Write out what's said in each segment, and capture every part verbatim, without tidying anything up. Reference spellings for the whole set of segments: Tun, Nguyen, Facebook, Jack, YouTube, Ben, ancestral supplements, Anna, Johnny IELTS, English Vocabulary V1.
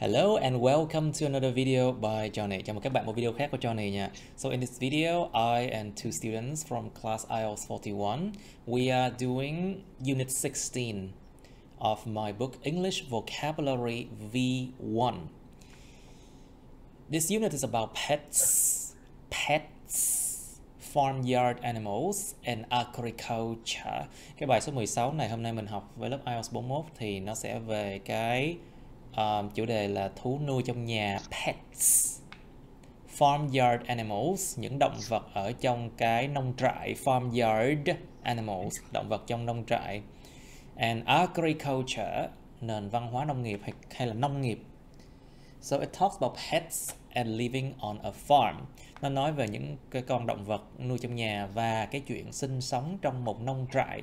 Hello and welcome to another video by Johnny. Chào mừng các bạn một video khác của Johnny nha. So in this video, I and two students from class I E L T S forty-one, we are doing unit sixteen of my book English Vocabulary V one. This unit is about pets, pets, farmyard animals and agriculture. Cái bài số mười sáu này hôm nay mình học với lớp I E L T S forty-one thì nó sẽ về cái Um, chủ đề là thú nuôi trong nhà, pets, farmyard animals, những động vật ở trong cái nông trại, farmyard animals, động vật trong nông trại, and agriculture, nền văn hóa nông nghiệp hay, hay là nông nghiệp. So it talks about pets and living on a farm. Nó nói về những cái con động vật nuôi trong nhà và cái chuyện sinh sống trong một nông trại.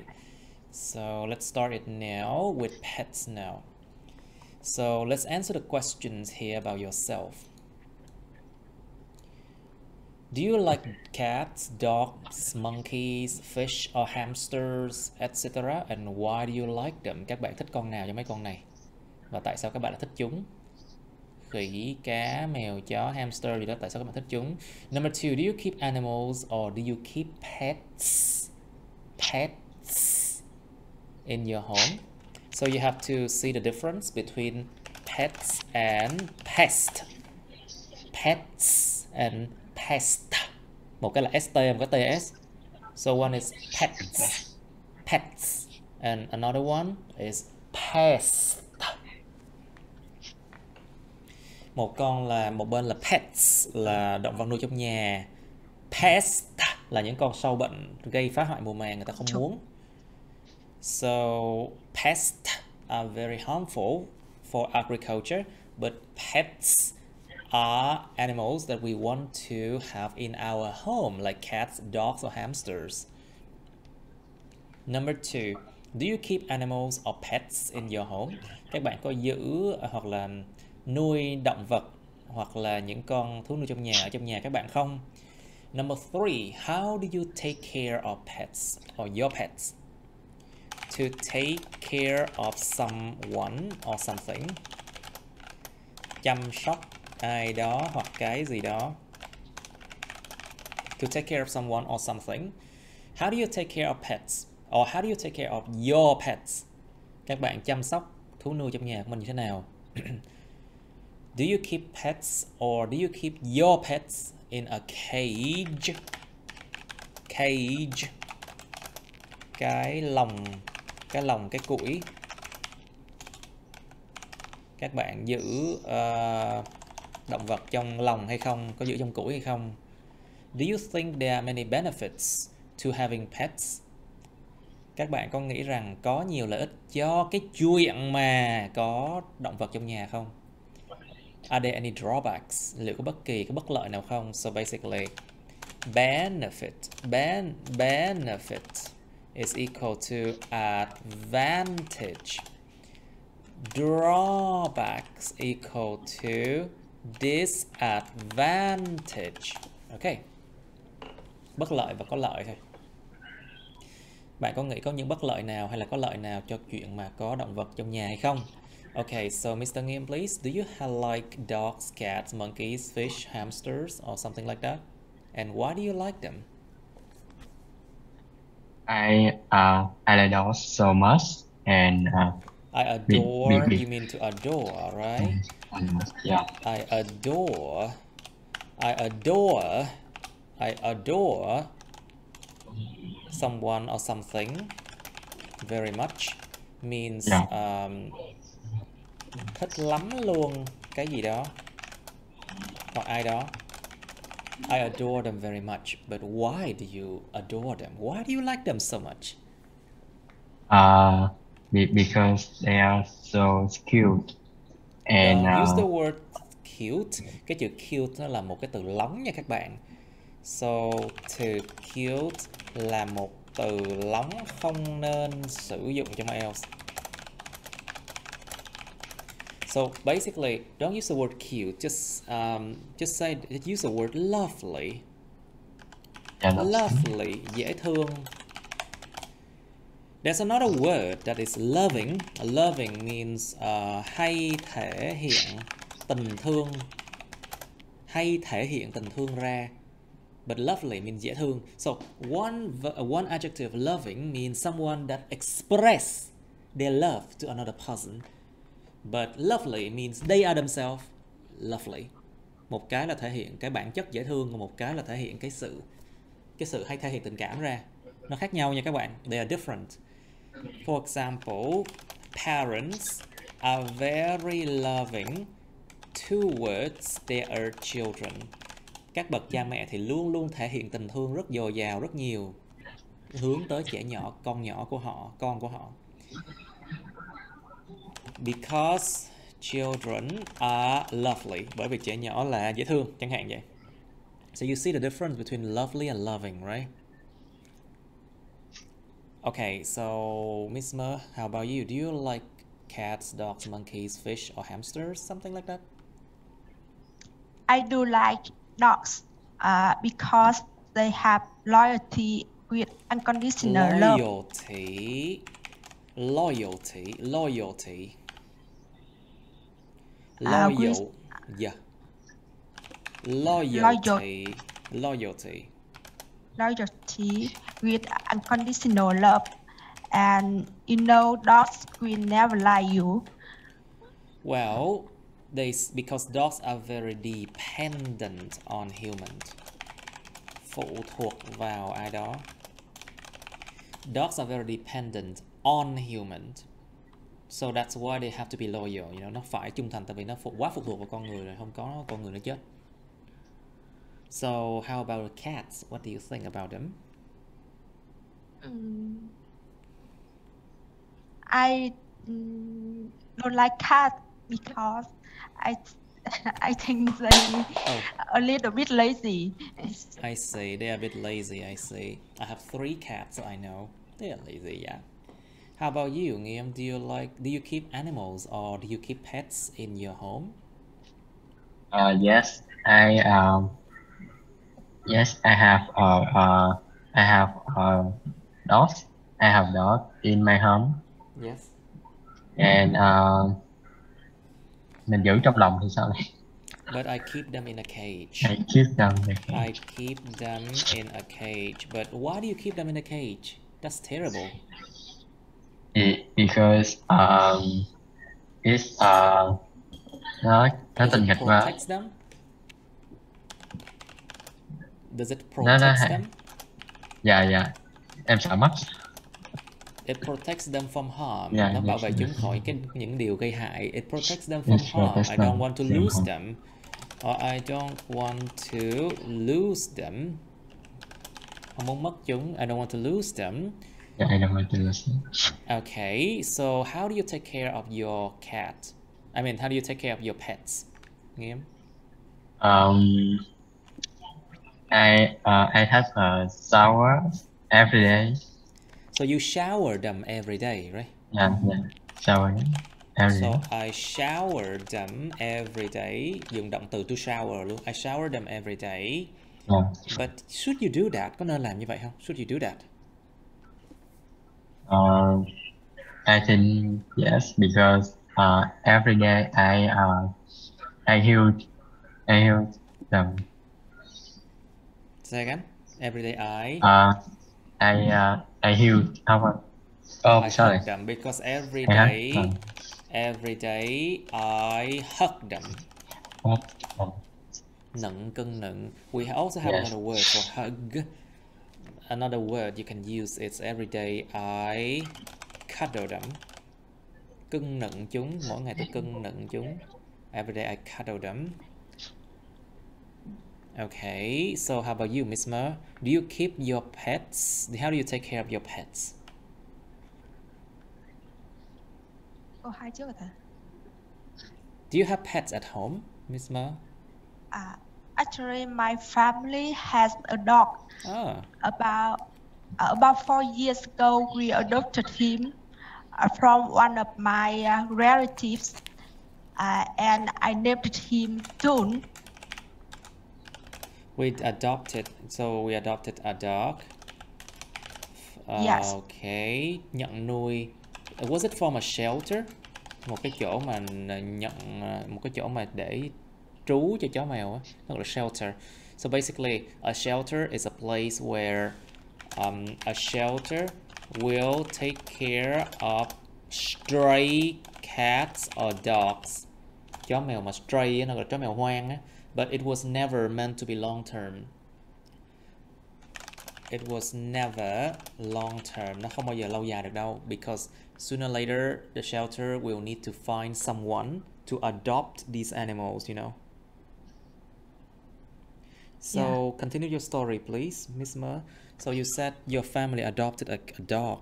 So let's start it now with pets now. So let's answer the questions here about yourself. Do you like cats, dogs, monkeys, fish or hamsters, et cetera? And why do you like them? Các bạn thích con nào trong mấy con này? Và tại sao các bạn lại thích chúng? Khỉ, cá, mèo, chó, hamster gì đó, tại sao các bạn thích chúng? Number two, do you keep animals or do you keep pets? Pets in your home? So you have to see the difference between pets and pest. Pets and pest. Một cái là st, một cái ts. So one is pets, pets, and another one is pest. Một con là một bên là pets là động vật nuôi trong nhà. Pest là những con sâu bệnh gây phá hoại mùa màng người ta không muốn. So pests are very harmful for agriculture, but pets are animals that we want to have in our home, like cats, dogs, or hamsters. Number two, do you keep animals or pets in your home? Các bạn có giữ hoặc là nuôi động vật hoặc là những con thú nuôi trong nhà ở trong nhà các bạn không? Number three, how do you take care of pets or your pets? To take care of someone or something. Chăm sóc ai đó hoặc cái gì đó. To take care of someone or something. How do you take care of pets? Or how do you take care of your pets? Các bạn chăm sóc thú nuôi trong nhà của mình như thế nào? Do you keep pets or do you keep your pets in a cage? Cage. Cái lồng. Cái lồng, cái củi. Các bạn giữ uh, động vật trong lồng hay không? Có giữ trong củi hay không? Do you think there are many benefits to having pets? Các bạn có nghĩ rằng có nhiều lợi ích cho cái chuyện mà có động vật trong nhà không? Are there any drawbacks? Liệu có bất kỳ cái bất lợi nào không? So basically, benefit, ben, benefit is equal to advantage. Drawbacks equal to disadvantage. Okay. Bất lợi và có lợi thôi. Bạn có nghĩ có những bất lợi nào hay là có lợi nào cho chuyện mà có động vật trong nhà hay không? Okay, so mister Nguyen, please, do you like dogs, cats, monkeys, fish, hamsters or something like that? And why do you like them? I uh I like dogs so much, and uh, I adore. Be, be, be. You mean to adore, right? Yeah. I adore. I adore. I adore someone or something very much means yeah. um thích lắm luôn cái gì đó hoặc ai đó. I adore them very much, but why do you adore them? Why do you like them so much? Uh, be because they are so cute. And uh, use the word cute. Cái chữ cute nó là một cái từ lóng nha các bạn. So từ cute là một từ lóng không nên sử dụng trong I E L T S. So basically, don't use the word cute. Just um, just say use the word lovely. Yeah, lovely, dễ thương. There's another word that is loving. Loving means uh, hay thể hiện tình thương, hay thể hiện tình thương ra. But lovely means dễ thương. So one one adjective, loving, means someone that express their love to another person. But lovely means they are themselves lovely. Một cái là thể hiện cái bản chất dễ thương, và một cái là thể hiện cái sự cái sự hay thể hiện tình cảm ra. Nó khác nhau nha các bạn. They are different. For example, parents are very loving towards their children. Các bậc cha mẹ thì luôn luôn thể hiện tình thương rất dồi dào, rất nhiều hướng tới trẻ nhỏ, con nhỏ của họ, con của họ. Because children are lovely. Bởi vì trẻ nhỏ là dễ thương, chẳng hạn vậy. So you see the difference between lovely and loving, right? Okay, so Miss Mer, how about you? Do you like cats, dogs, monkeys, fish, or hamsters, something like that? I do like dogs, uh, because they have loyalty with unconditional love. Loyalty, loyalty, loyalty, loyal, uh, with, yeah, loyalty, loyalty, loyalty with unconditional love, and you know dogs will never lie you. Well, they, because dogs are very dependent on humans. Phụ thuộc vào ai đó. Dogs are very dependent on humans. So that's why they have to be loyal, you know, nó phải trung thành tại vì nó phụ, quá phụ thuộc vào con người rồi, không có con người nó chết. So how about the cats? What do you think about them? Um, I um, don't like cats because I, I think they oh. a little bit lazy. I see, they are a bit lazy, I see. I have three cats, I know. They are lazy, yeah. How about you, Nguyen? Do you like, do you keep animals or do you keep pets in your home? Uh, yes, I um, yes, I have uh, uh I have uh, dogs. I have dogs in my home. Yes. And um. Uh, Mình giữ trong lòng thì sao này? But I keep them in a cage. I keep them in a cage. I keep them in a cage. But why do you keep them in a cage? That's terrible. It, because um, it's uh, nó nó tình nghịch quá. Does it protect nó, nó, them? Yeah, yeah. Em sợ mất. It protects them from harm. Yeah, nó bảo vệ chúng khỏi cái, những điều gây hại. It protects them from harm. I don't want to lose them. Or I don't want to lose them. Không muốn mất chúng. I don't want to lose them. Yeah, I don't want to lose them. Okay, so how do you take care of your cat? I mean, how do you take care of your pets? Nghiêm? Um, I uh, I have a shower every day. So you shower them every day, right? Yeah, yeah. Shower them every day. So I shower them every day. Dùng động từ to shower luôn. I shower them every day. Yeah. But should you do that? Có nên làm như vậy không? Should you do that? Uh, I think yes, because uh, every day I uh, I heal I heal them. Say again. Every day I. Uh, I uh, I healed. How about? Oh, I sorry. Hug them because every day, I every day I hug them. Oh, oh. Nựng cưng nựng. We also have yes. another word for hug. Another word you can use is every day I cuddle them. Cưng nựng chúng. Mỗi ngày tôi cưng nựng chúng. Every day I cuddle them. Okay, so how about you, Miss Mer? Do you keep your pets? How do you take care of your pets? Oh, hi, do you have pets at home, Miss Mer? Uh, actually, my family has a dog. Oh. About uh, about four years ago, we adopted him uh, from one of my uh, relatives, uh, and I named him Tun. We adopted, so we adopted a dog. Yes. Okay. Nhận nuôi. Was it from a shelter? một cái chỗ mà nhận, một cái chỗ mà để trú cho chó mèo á, nó gọi là shelter. So basically, a shelter is a place where um, a shelter will take care of stray cats or dogs. Chó mèo mà stray nó gọi là chó mèo hoang á, but it was never meant to be long term. It was never long term. Nó không bao giờ lâu dài được đâu, because sooner or later the shelter will need to find someone to adopt these animals, you know. So yeah. Continue your story, please, Miss Ma. So you said your family adopted a, a dog.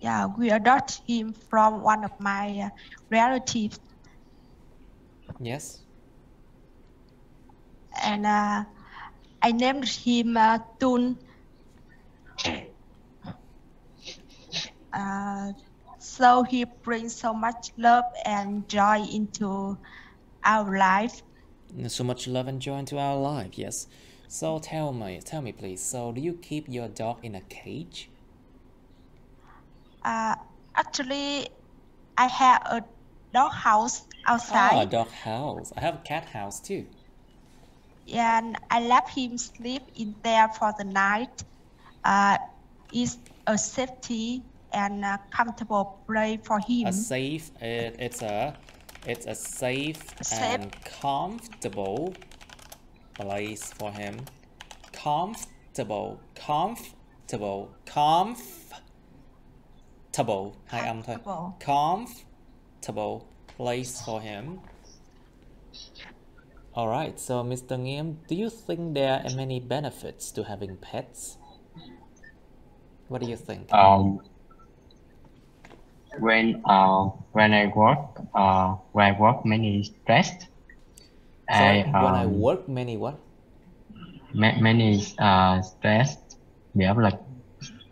Yeah, we adopted him from one of my uh, relatives. Yes. And uh, I named him uh, Tun. Uh, so he brings so much love and joy into our life. So much love and joy into our life, yes. So tell me, tell me please, so do you keep your dog in a cage? Uh, actually, I have a dog house outside. Oh, a dog house. I have a cat house too. Yeah, and I let him sleep in there for the night. Uh, it's a safety and a comfortable place for him. A safe, it, it's a... It's a safe, safe and comfortable place for him. Comfortable, comfortable, comfortable. Hi, I'm comfortable. Comfortable place for him. All right. So, Mister Nguyen, do you think there are many benefits to having pets? What do you think? Um. When uh when I work uh when I work many stress, I um, when I work many what? Ma many uh stress. We have like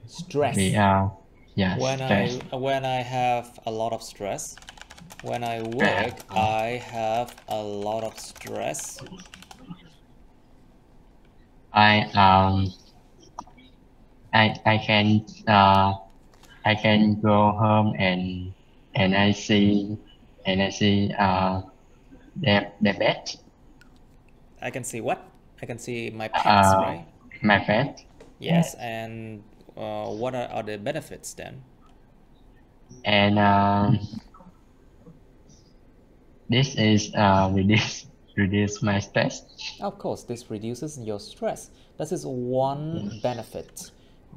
stress. We uh yeah. When stress. I when I have a lot of stress, when I work I have a lot of stress. I um I I can uh. I can go home and and I see and I see uh the the pet. I can see what? I can see my pets, uh, right? My pet. Yes, and uh, what are, are the benefits then? And uh, this is uh reduce reduce my stress. Of course, this reduces your stress. This is one yes. benefit.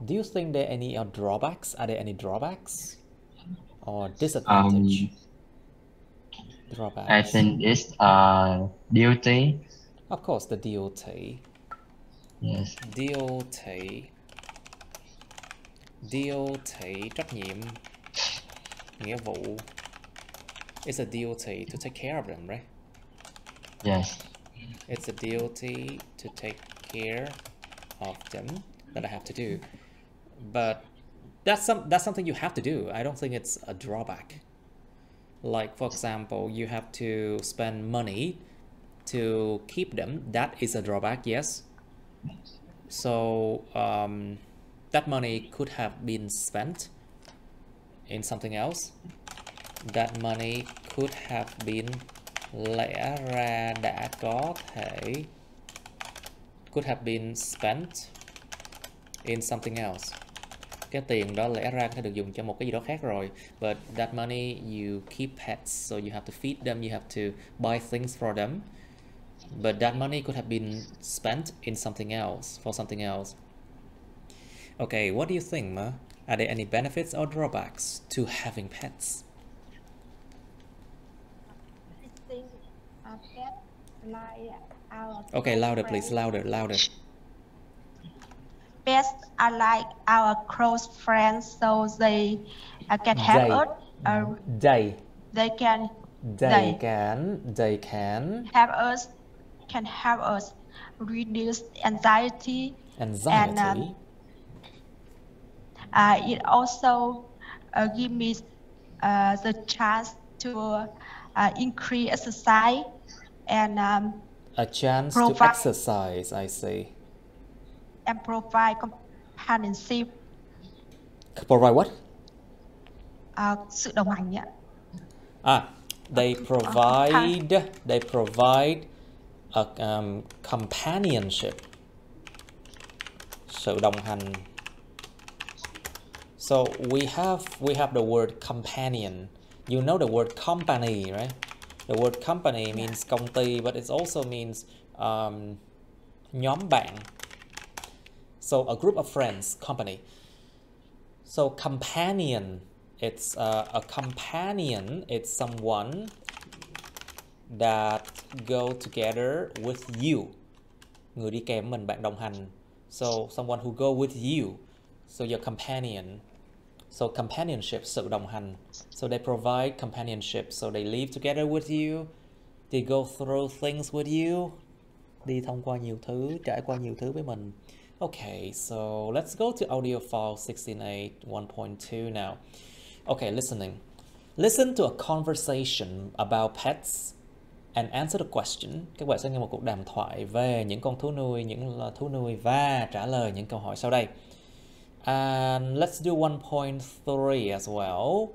Do you think there are any uh, drawbacks? Are there any drawbacks or disadvantage? Um, drawbacks. I think it's uh, D O T. Of course, the D O T. Yes. D O T. D O T, trách nhiệm, nghĩa vụ. It's a D O T to take care of them, right? Yes. It's a D O T to take care of them that I have to do. But that's some that's something you have to do. I don't think it's a drawback. Like for example, you have to spend money to keep them. That is a drawback, yes. So um, that money could have been spent in something else. That money could have been lẽ ra đã có thể could have been spent in something else. Cái tiền đó lẽ ra đã được dùng cho một cái gì đó khác rồi. But that money you keep pets, so you have to feed them, you have to buy things for them. But that money could have been spent in something else, for something else. Okay, what do you think, Ma? Are there any benefits or drawbacks to having pets? I think a pet like our... Okay, louder please, louder, louder. Pets are like our close friends, so they uh, can help they, us. Uh, they. They can. They, they can. They can. Help us. Can help us reduce anxiety. Anxiety. And, um, uh, it also uh, gives me uh, the chance to uh, increase exercise and. Um, A chance to exercise, I see. And provide companionship. Provide what? Uh, sự đồng hành nhé. Ah, they provide, they provide a um, companionship. Sự đồng hành. So we have we have the word companion. You know the word company, right? The word company means công ty, but it also means um, nhóm bạn. So a group of friends, company. So companion, it's uh, a companion. It's someone that go together with you. Người đi kèm mình, bạn đồng hành. So someone who go with you. So your companion. So companionship, sự đồng hành. So they provide companionship. So they live together with you. They go through things with you. Đi thông qua nhiều thứ, trải qua nhiều thứ với mình. Okay, so let's go to audio file sixteen point eight, one point two now. Okay, listening. Listen to a conversation about pets and answer the question. Các bạn sẽ nghe một cuộc đàm thoại về những con thú nuôi, những thú nuôi và trả lời những câu hỏi sau đây. And let's do one point three as well.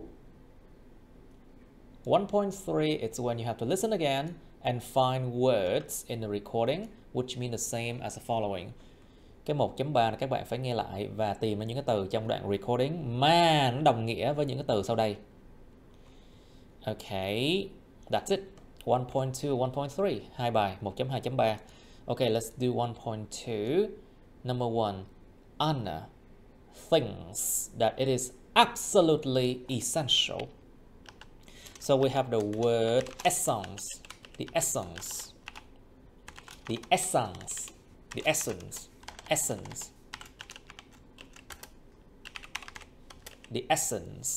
one point three, it's when you have to listen again and find words in the recording which mean the same as the following. Cái một chấm ba là các bạn phải nghe lại và tìm những cái từ trong đoạn recording mà nó đồng nghĩa với những cái từ sau đây. Okay, that's it. one point two, one point three, hai bài, một chấm hai chấm ba. Okay, let's do one point two. Number one, Anna thinks that it is absolutely essential. So we have the word essence, the essence, the essence, the essence, essence, the essence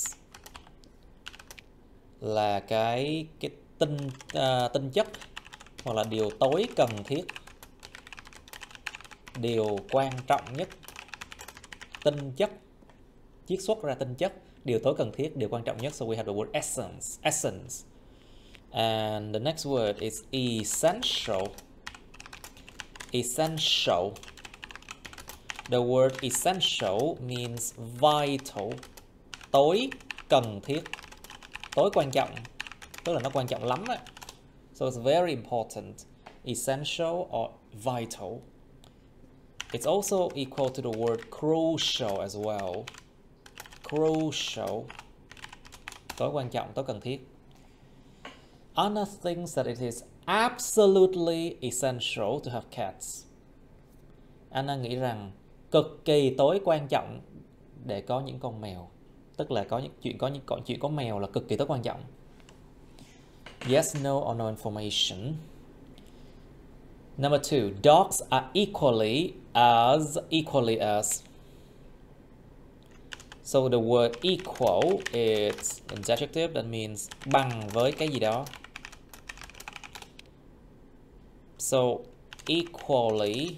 là cái cái tinh uh, tinh chất hoặc là điều tối cần thiết, điều quan trọng nhất. Tinh chất, chiết xuất ra tinh chất, điều tối cần thiết, điều quan trọng nhất. So we have the word essence, essence. And the next word is essential. Essential. The word essential means vital. Tối cần thiết, tối quan trọng, tức là nó quan trọng lắm á. So it's very important. Essential or vital. It's also equal to the word crucial as well. Crucial. Tối quan trọng, tối cần thiết. Anna thinks that it is absolutely essential to have cats. Anna nghĩ rằng cực kỳ tối quan trọng để có những con mèo. Tức là có những chuyện có những chuyện có mèo là cực kỳ tối quan trọng. Yes, no or no information. Number two, dogs are equally as, equally as. So the word equal, it's an adjective that means bằng với cái gì đó. So equally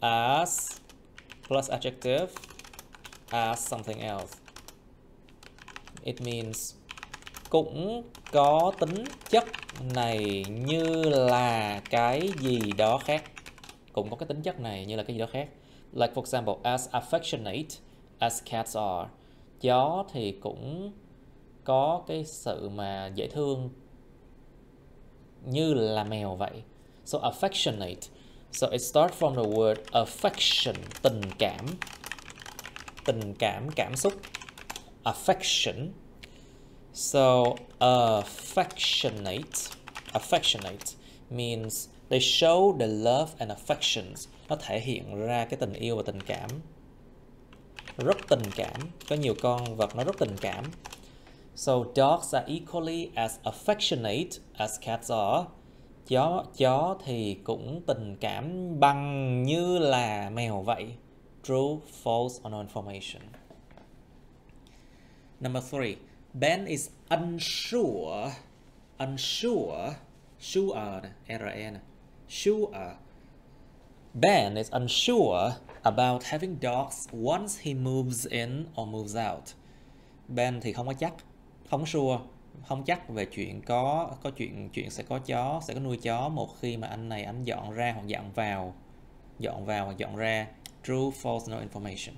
as plus adjective as something else. It means cũng có tính chất này như là cái gì đó khác. Cũng có cái tính chất này như là cái gì đó khác. Like for example, as affectionate as cats are. Chó thì cũng có cái sự mà dễ thương như là mèo vậy. So affectionate. So it starts from the word affection, tình cảm. Tình cảm, cảm xúc. Affection. So affectionate, affectionate means they show the love and affections. Nó thể hiện ra cái tình yêu và tình cảm. Rất tình cảm, có nhiều con vật nó rất tình cảm. So dogs are equally as affectionate as cats are. Chó, chó thì cũng tình cảm bằng như là mèo vậy. True, false or no information. Number three. Ben is unsure, unsure, sure, R N, sure. Ben is unsure about having dogs once he moves in or moves out. Ben thì không có chắc, không sure, không chắc về chuyện có có chuyện chuyện sẽ có chó, sẽ có nuôi chó một khi mà anh này anh dọn ra hoặc dọn vào, dọn vào hoặc dọn ra. True, false, no information.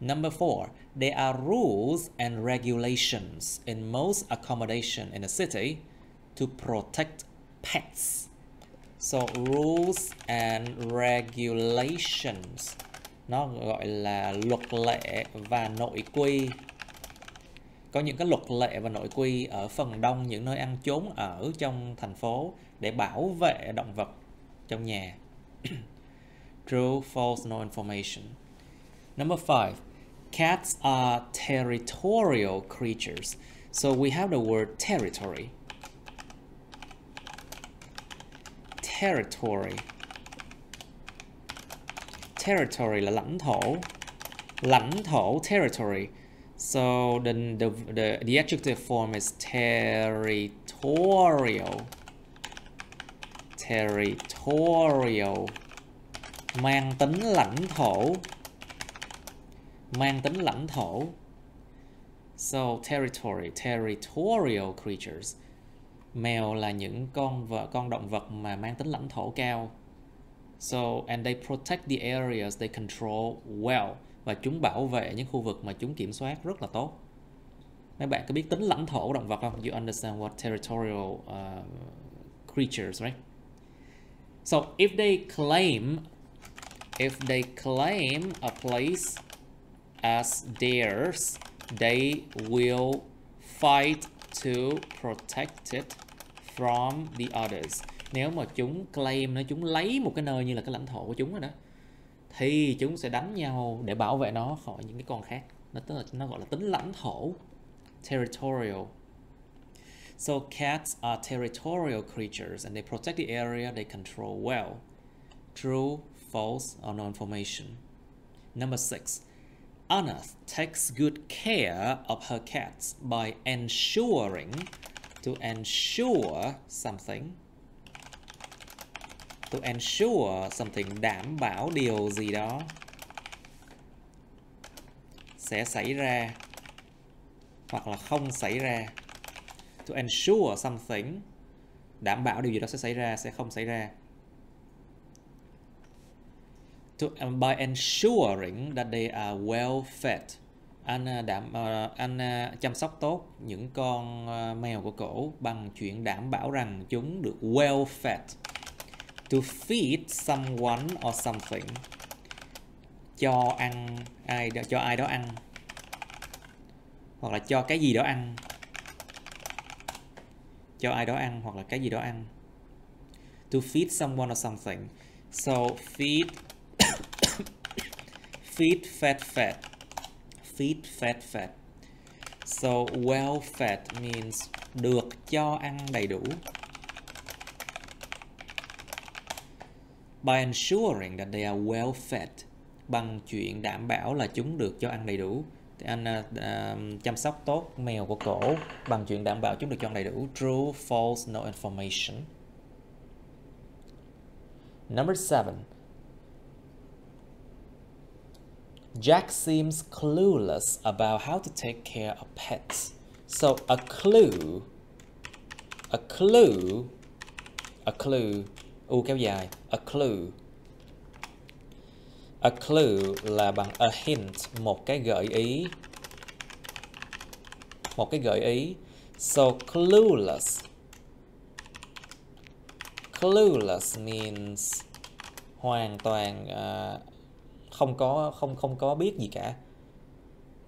Number four, there are rules and regulations in most accommodation in a city to protect pets. So rules and regulations, nó gọi là luật lệ và nội quy. Có những cái luật lệ và nội quy ở phần đông những nơi ăn trốn ở trong thành phố để bảo vệ động vật trong nhà. True, false, no information. Number five, cats are territorial creatures. So we have the word territory. Territory. Territory là lãnh thổ. Lãnh thổ, territory. So the, the, the, the adjective form is territorial. Territorial. Mang tính lãnh thổ. Mang tính lãnh thổ. So territory, territorial creatures. Mèo là những con vợ con động vật mà mang tính lãnh thổ cao. So and they protect the areas they control well. Và chúng bảo vệ những khu vực mà chúng kiểm soát rất là tốt. Mấy bạn có biết tính lãnh thổ của động vật không? You understand what territorial uh, creatures, right? So if they claim if they claim a place as theirs, they will fight to protect it from the others. Nếu mà chúng claim, nó chúng lấy một cái nơi như là cái lãnh thổ của chúng rồi đó, thì chúng sẽ đánh nhau để bảo vệ nó khỏi những cái con khác. Nó tức là nó gọi là tính lãnh thổ, territorial. So cats are territorial creatures and they protect the area they control well. True, false or no information. Number six. Anna takes good care of her cats by ensuring, to ensure something, to ensure something, đảm bảo điều gì đó sẽ xảy ra hoặc là không xảy ra. To ensure something, đảm bảo điều gì đó sẽ xảy ra, sẽ không xảy ra. To, um, by ensuring that they are well fed. Anna, đảm, uh, Anna chăm sóc tốt những con uh, mèo của cổ bằng chuyện đảm bảo rằng chúng được well fed. To feed someone or something. Cho ăn ai đó, cho ai đó ăn. Hoặc là cho cái gì đó ăn. Cho ai đó ăn hoặc là cái gì đó ăn. To feed someone or something. So feed, feed, fed, fed. Feed, fed, fed. So well fed means được cho ăn đầy đủ. By ensuring that they are well fed, bằng chuyện đảm bảo là chúng được cho ăn đầy đủ. Thì anh uh, chăm sóc tốt mèo của cổ bằng chuyện đảm bảo chúng được cho ăn đầy đủ. True, false, no information. Number seven. Jack seems clueless about how to take care of pets. So a clue, a clue, a clue, u kéo dài, a clue. A clue là bằng a hint, một cái gợi ý. Một cái gợi ý. So clueless. Clueless means hoàn toàn uh, không có không không có biết gì cả.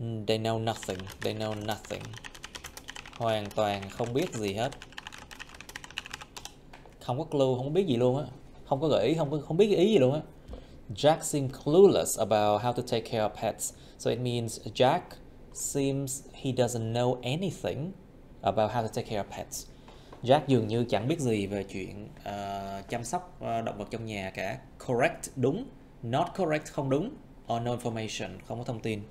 They know nothing. They know nothing. Hoàn toàn không biết gì hết. Không có clue, không biết gì luôn á. Không có gợi ý, không có không biết ý gì luôn á. Jack seems clueless about how to take care of pets. So it means Jack seems he doesn't know anything about how to take care of pets. Jack dường như chẳng biết gì về chuyện uh, chăm sóc uh, động vật trong nhà cả. Correct, đúng. Not correct, không đúng. Or no information, không có thông tin.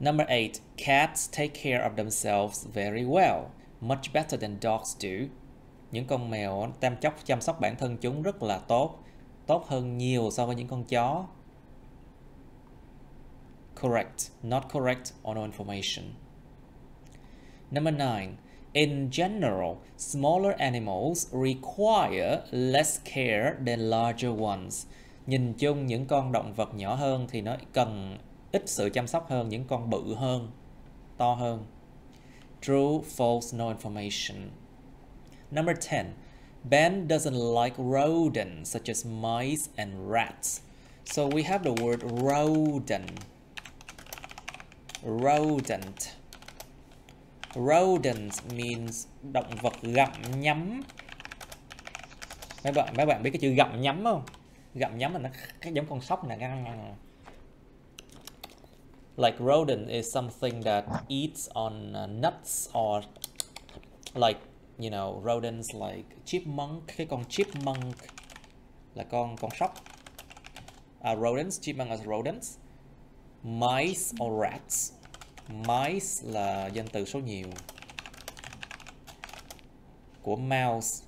Number eight. Cats take care of themselves very well, much better than dogs do. Những con mèo tam chóc chăm sóc bản thân chúng rất là tốt, tốt hơn nhiều so với những con chó. Correct, not correct, or no information. Number nine. In general, smaller animals require less care than larger ones. Nhìn chung những con động vật nhỏ hơn thì nó cần ít sự chăm sóc hơn những con bự hơn, to hơn. True, false, no information. Number ten. Ben doesn't like rodents such as mice and rats. So we have the word rodent. Rodent. Rodents means động vật gặm nhấm. Mấy bạn mấy bạn biết cái chữ gặm nhấm không? Gặm nhấm là nó cái giống con sóc nè. Like rodent is something that eats on nuts or like you know rodents like chipmunk. Cái con chipmunk là con con sóc. Uh, rodents, chipmunk is rodents. Mice or rats. Mice là danh từ số nhiều của mouse,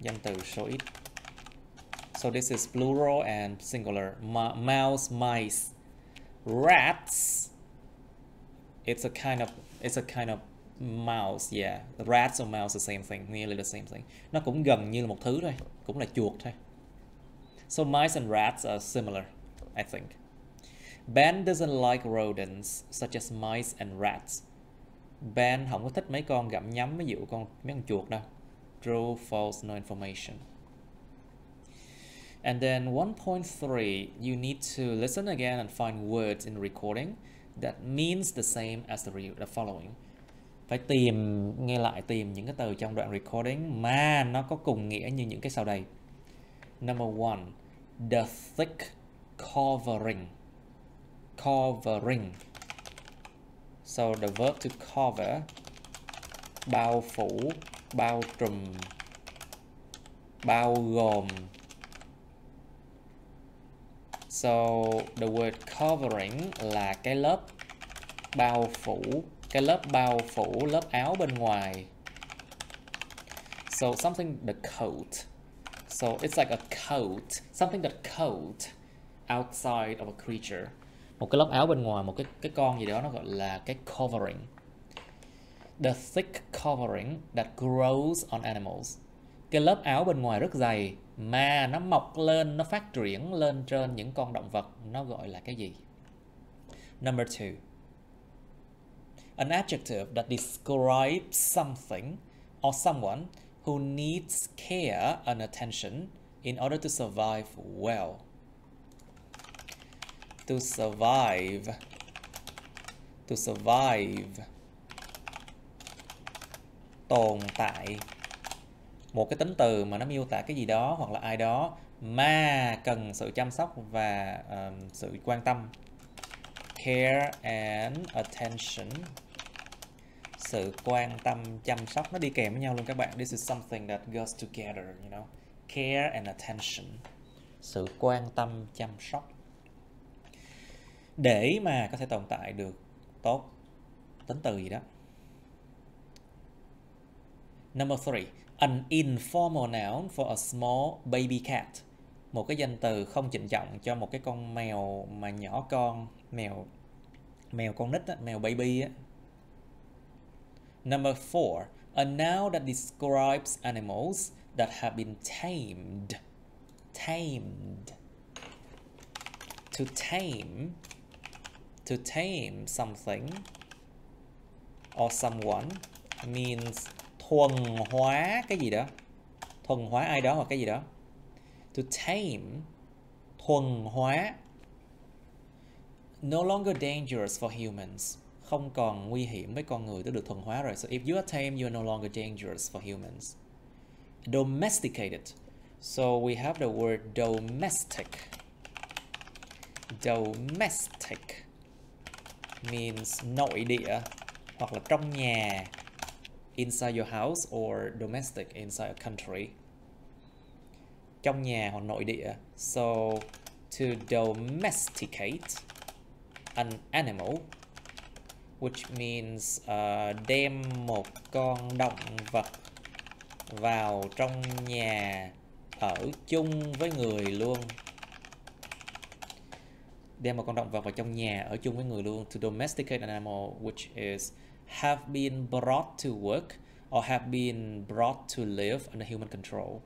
danh từ số ít. So this is plural and singular. Ma mouse, mice. Rats. It's a kind of it's a kind of mouse. Yeah, rats or mouse the same thing, nearly the same thing. Nó cũng gần như là một thứ thôi, cũng là chuột thôi. So mice and rats are similar, I think. Ben doesn't like rodents such as mice and rats. Ben không có thích mấy con gặm nhấm, ví dụ con mấy con chuột đâu. True, false, no information. And then one point three, you need to listen again and find words in recording that means the same as the, the following. Phải tìm, nghe lại tìm những cái từ trong đoạn recording mà nó có cùng nghĩa như những cái sau đây. Number one, the thick covering. Covering. So the verb to cover, bao phủ, bao trùm, bao gồm. So the word covering là cái lớp bao phủ, cái lớp bao phủ, lớp áo bên ngoài. So something, the coat. So it's like a coat, something that coat outside of a creature. Một cái lớp áo bên ngoài, một cái cái con gì đó nó gọi là cái covering. The thick covering that grows on animals. Cái lớp áo bên ngoài rất dày mà nó mọc lên, nó phát triển lên trên những con động vật, nó gọi là cái gì? Number two. An adjective that describes something or someone who needs care and attention in order to survive well. To survive. To survive. Tồn tại. Một cái tính từ mà nó miêu tả cái gì đó hoặc là ai đó mà cần sự chăm sóc và um, sự quan tâm. Care and attention. Sự quan tâm, chăm sóc, nó đi kèm với nhau luôn các bạn. This is something that goes together, you know. Care and attention. Sự quan tâm, chăm sóc. Để mà có thể tồn tại được tốt, tính từ gì đó. Number three. An informal noun for a small baby cat. Một cái danh từ không trịnh trọng cho một cái con mèo mà nhỏ con, mèo mèo con nít á, mèo baby á. Number four. A noun that describes animals that have been tamed. Tamed. To tame. To tame something or someone means thuần hóa cái gì đó, thuần hóa ai đó hoặc cái gì đó. To tame, thuần hóa. No longer dangerous for humans. Không còn nguy hiểm với con người, tức được thuần hóa rồi. So if you are tame, you are no longer dangerous for humans. Domesticated. So we have the word domestic. Domestic means nội địa hoặc là trong nhà. Inside your house or domestic inside a country. Trong nhà hoặc nội địa. So to domesticate an animal, which means uh, đem một con động vật vào trong nhà ở chung với người luôn. Đem một con động vật vào trong nhà ở chung với người luôn. To domesticate an animal, which is have been brought to work or have been brought to live under human control.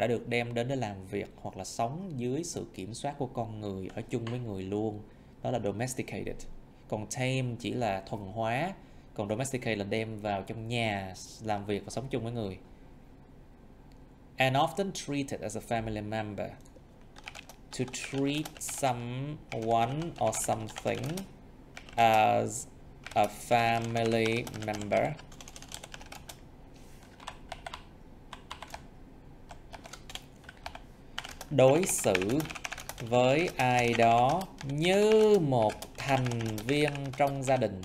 đã được đem đến để làm việc hoặc là sống dưới sự kiểm soát của con người, ở chung với người luôn. Đó là domesticated. Còn tame chỉ là thuần hóa, còn domesticated là đem vào trong nhà làm việc và sống chung với người. And often treated as a family member. To treat someone or something as a family member. Đối xử với ai đó như một thành viên trong gia đình.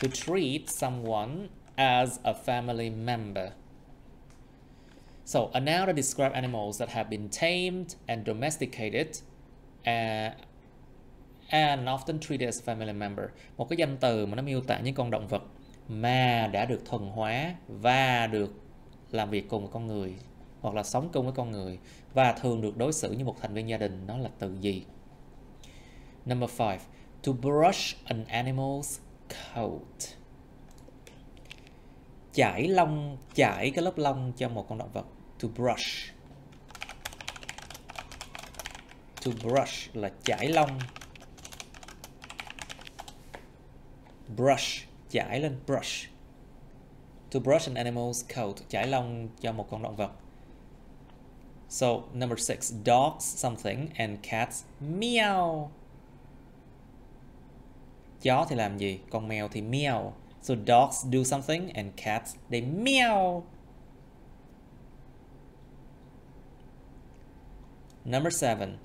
To treat someone as a family member. So, a noun that describes animals that have been tamed and domesticated uh, and often treated as a family member. Một cái danh từ mà nó miêu tả những con động vật mà đã được thuần hóa và được làm việc cùng với con người hoặc là sống cùng với con người và thường được đối xử như một thành viên gia đình, đó là từ gì? Number five, to brush an animal's coat. Chải lông, chải cái lớp lông cho một con động vật. To brush. To brush là chải lông. Brush, chải lên, brush. To brush an animal's coat, chải lông cho một con động vật. So, number six, dogs something and cats meow. Chó thì làm gì, con mèo thì meow. So dogs do something and cats, they meow. Number seven,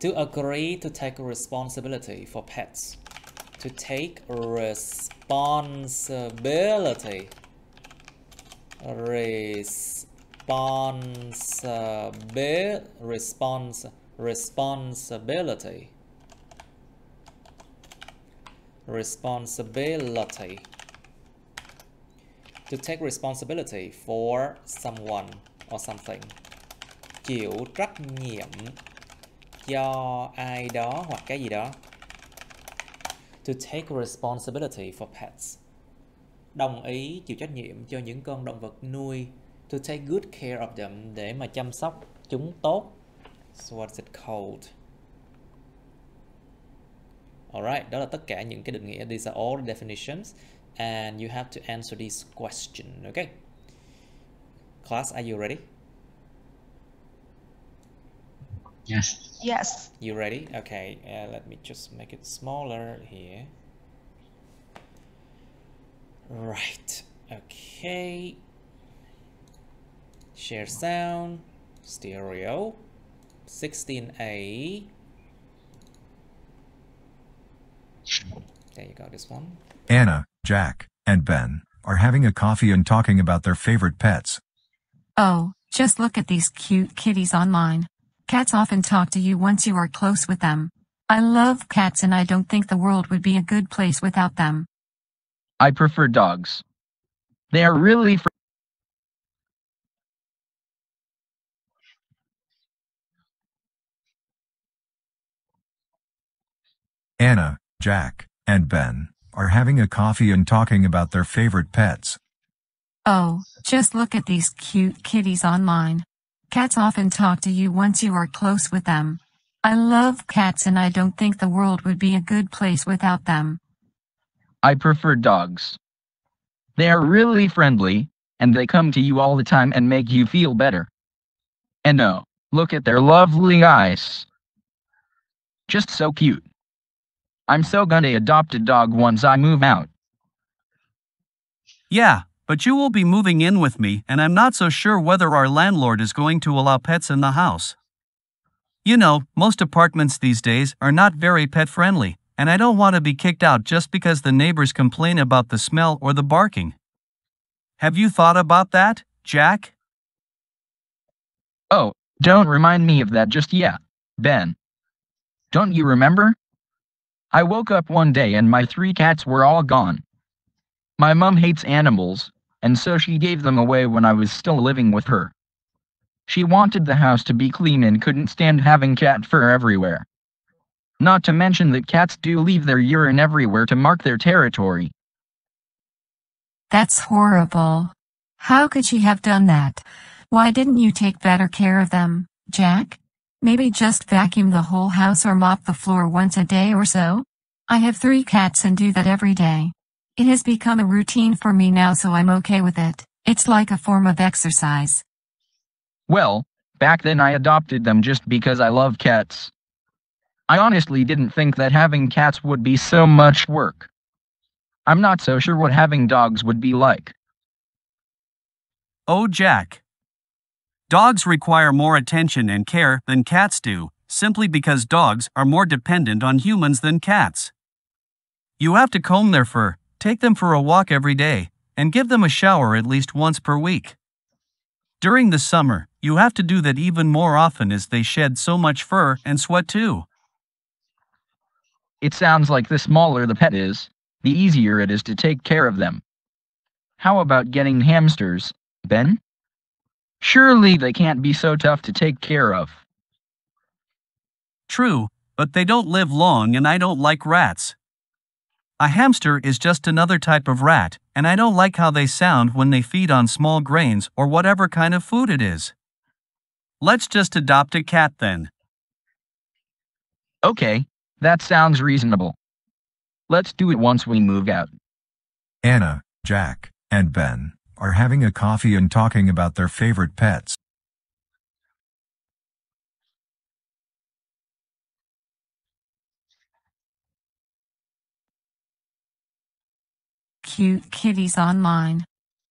to agree to take responsibility for pets. To take responsibility. Responsibil- response, responsibility. Responsibility. To take responsibility for someone or something. Chịu trách nhiệm cho ai đó hoặc cái gì đó. To take responsibility for pets. Đồng ý chịu trách nhiệm cho những con động vật nuôi. To take good care of them, để mà chăm sóc chúng tốt. So what's it called? Alright, đó là tất cả những cái định nghĩa. These are all the definitions. And you have to answer this question, okay? Class, are you ready? Yes. Yes. You ready? Okay, uh, let me just make it smaller here. Right, okay. Share sound, stereo, sixteen A. There you go, this one. Anna, Jack, and Ben are having a coffee and talking about their favorite pets. Oh, just look at these cute kitties online. Cats often talk to you once you are close with them. I love cats and I don't think the world would be a good place without them. I prefer dogs. They are really fr- Anna, Jack, and Ben are having a coffee and talking about their favorite pets. Oh, just look at these cute kitties online. Cats often talk to you once you are close with them. I love cats and I don't think the world would be a good place without them. I prefer dogs. They are really friendly, and they come to you all the time and make you feel better. And oh, look at their lovely eyes. Just so cute. I'm so gonna adopt a dog once I move out. Yeah, but you will be moving in with me, and I'm not so sure whether our landlord is going to allow pets in the house. You know, most apartments these days are not very pet-friendly, and I don't want to be kicked out just because the neighbors complain about the smell or the barking. Have you thought about that, Jack? Oh, don't remind me of that just yet, Ben. Don't you remember? I woke up one day and my three cats were all gone. My mom hates animals, and so she gave them away when I was still living with her. She wanted the house to be clean and couldn't stand having cat fur everywhere. Not to mention that cats do leave their urine everywhere to mark their territory. That's horrible. How could she have done that? Why didn't you take better care of them, Jack? Maybe just vacuum the whole house or mop the floor once a day or so? I have three cats and do that every day. It has become a routine for me now, so I'm okay with it. It's like a form of exercise. Well, back then I adopted them just because I love cats. I honestly didn't think that having cats would be so much work. I'm not so sure what having dogs would be like. Oh, Jack. Dogs require more attention and care than cats do, simply because dogs are more dependent on humans than cats. You have to comb their fur, take them for a walk every day, and give them a shower at least once per week. During the summer, you have to do that even more often as they shed so much fur and sweat too. It sounds like the smaller the pet is, the easier it is to take care of them. How about getting hamsters, Ben? Surely they can't be so tough to take care of. True, but they don't live long and I don't like rats. A hamster is just another type of rat, and I don't like how they sound when they feed on small grains or whatever kind of food it is. Let's just adopt a cat then. Okay, that sounds reasonable. Let's do it once we move out. Anna, Jack, and Ben are having a coffee and talking about their favorite pets. Cute kitties online.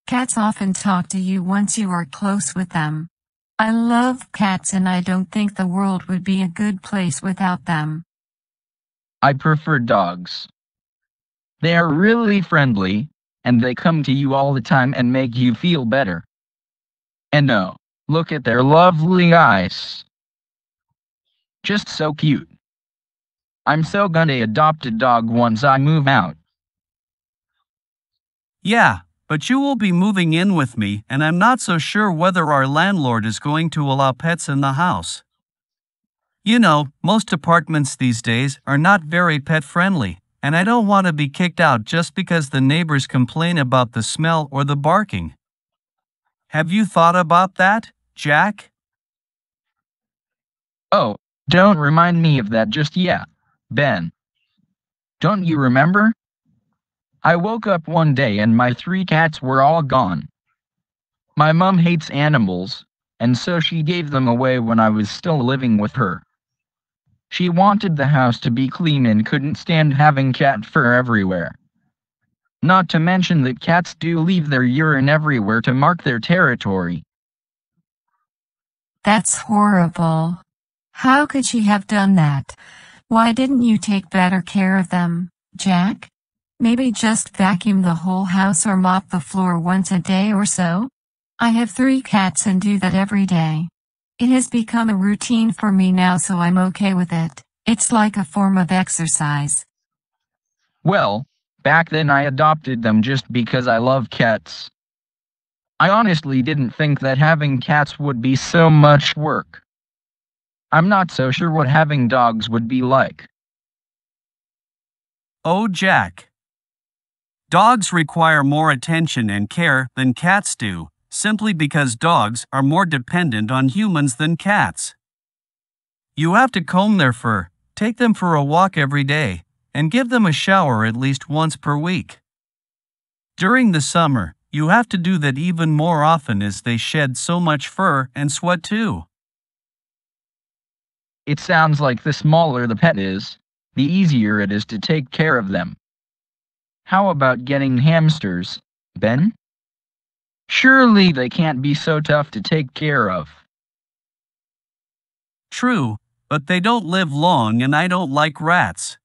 Cats often talk to you once you are close with them. I love cats and I don't think the world would be a good place without them. I prefer dogs. They are really friendly, and they come to you all the time and make you feel better. And no, look at their lovely eyes. Just so cute. I'm so gonna adopt a dog once I move out. Yeah, but you will be moving in with me, and I'm not so sure whether our landlord is going to allow pets in the house. You know, most apartments these days are not very pet-friendly, and I don't want to be kicked out just because the neighbors complain about the smell or the barking. Have you thought about that, Jack? Oh, don't remind me of that just yet, Ben. Don't you remember? I woke up one day and my three cats were all gone. My mom hates animals, and so she gave them away when I was still living with her. She wanted the house to be clean and couldn't stand having cat fur everywhere. Not to mention that cats do leave their urine everywhere to mark their territory. That's horrible. How could she have done that? Why didn't you take better care of them, Jack? Maybe just vacuum the whole house or mop the floor once a day or so? I have three cats and do that every day. It has become a routine for me now, so I'm okay with it. It's like a form of exercise. Well, back then I adopted them just because I love cats. I honestly didn't think that having cats would be so much work. I'm not so sure what having dogs would be like. Oh, Jack. Dogs require more attention and care than cats do, simply because dogs are more dependent on humans than cats. You have to comb their fur, take them for a walk every day, and give them a shower at least once per week. During the summer, you have to do that even more often as they shed so much fur and sweat too. It sounds like the smaller the pet is, the easier it is to take care of them. How about getting hamsters, Ben? Surely they can't be so tough to take care of. True, but they don't live long and I don't like rats.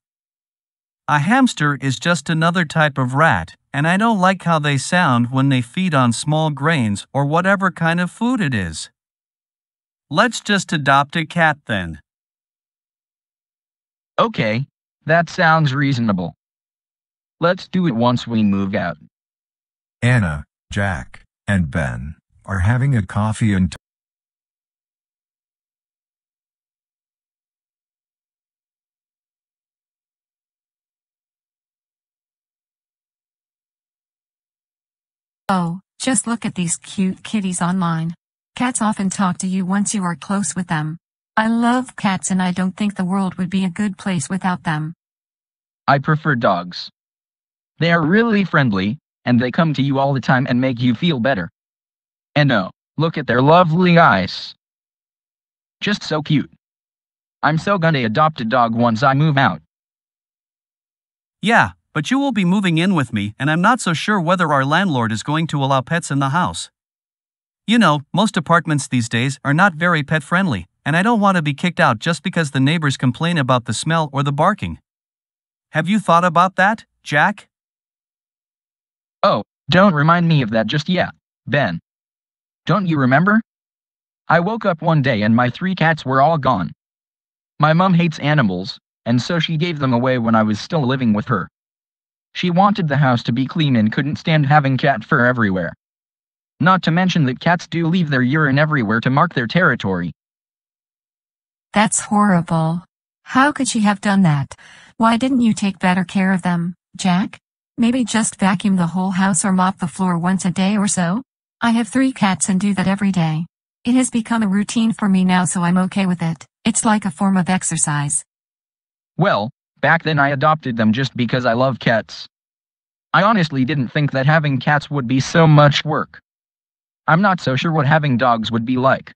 A hamster is just another type of rat, and I don't like how they sound when they feed on small grains or whatever kind of food it is. Let's just adopt a cat then. Okay, that sounds reasonable. Let's do it once we move out. Anna, Jack, and Ben are having a coffee and Oh, just look at these cute kitties online. Cats often talk to you once you are close with them. I love cats and I don't think the world would be a good place without them. I prefer dogs. They are really friendly, and they come to you all the time and make you feel better. And oh, look at their lovely eyes. Just so cute. I'm so gonna adopt a dog once I move out. Yeah, but you will be moving in with me and I'm not so sure whether our landlord is going to allow pets in the house. You know, most apartments these days are not very pet friendly, and I don't want to be kicked out just because the neighbors complain about the smell or the barking. Have you thought about that, Jack? Oh, don't remind me of that just yet, Ben. Don't you remember? I woke up one day and my three cats were all gone. My mom hates animals, and so she gave them away when I was still living with her. She wanted the house to be clean and couldn't stand having cat fur everywhere. Not to mention that cats do leave their urine everywhere to mark their territory. That's horrible. How could she have done that? Why didn't you take better care of them, Jack? Maybe just vacuum the whole house or mop the floor once a day or so? I have three cats and do that every day. It has become a routine for me now, so I'm okay with it. It's like a form of exercise. Well, back then I adopted them just because I love cats. I honestly didn't think that having cats would be so much work. I'm not so sure what having dogs would be like.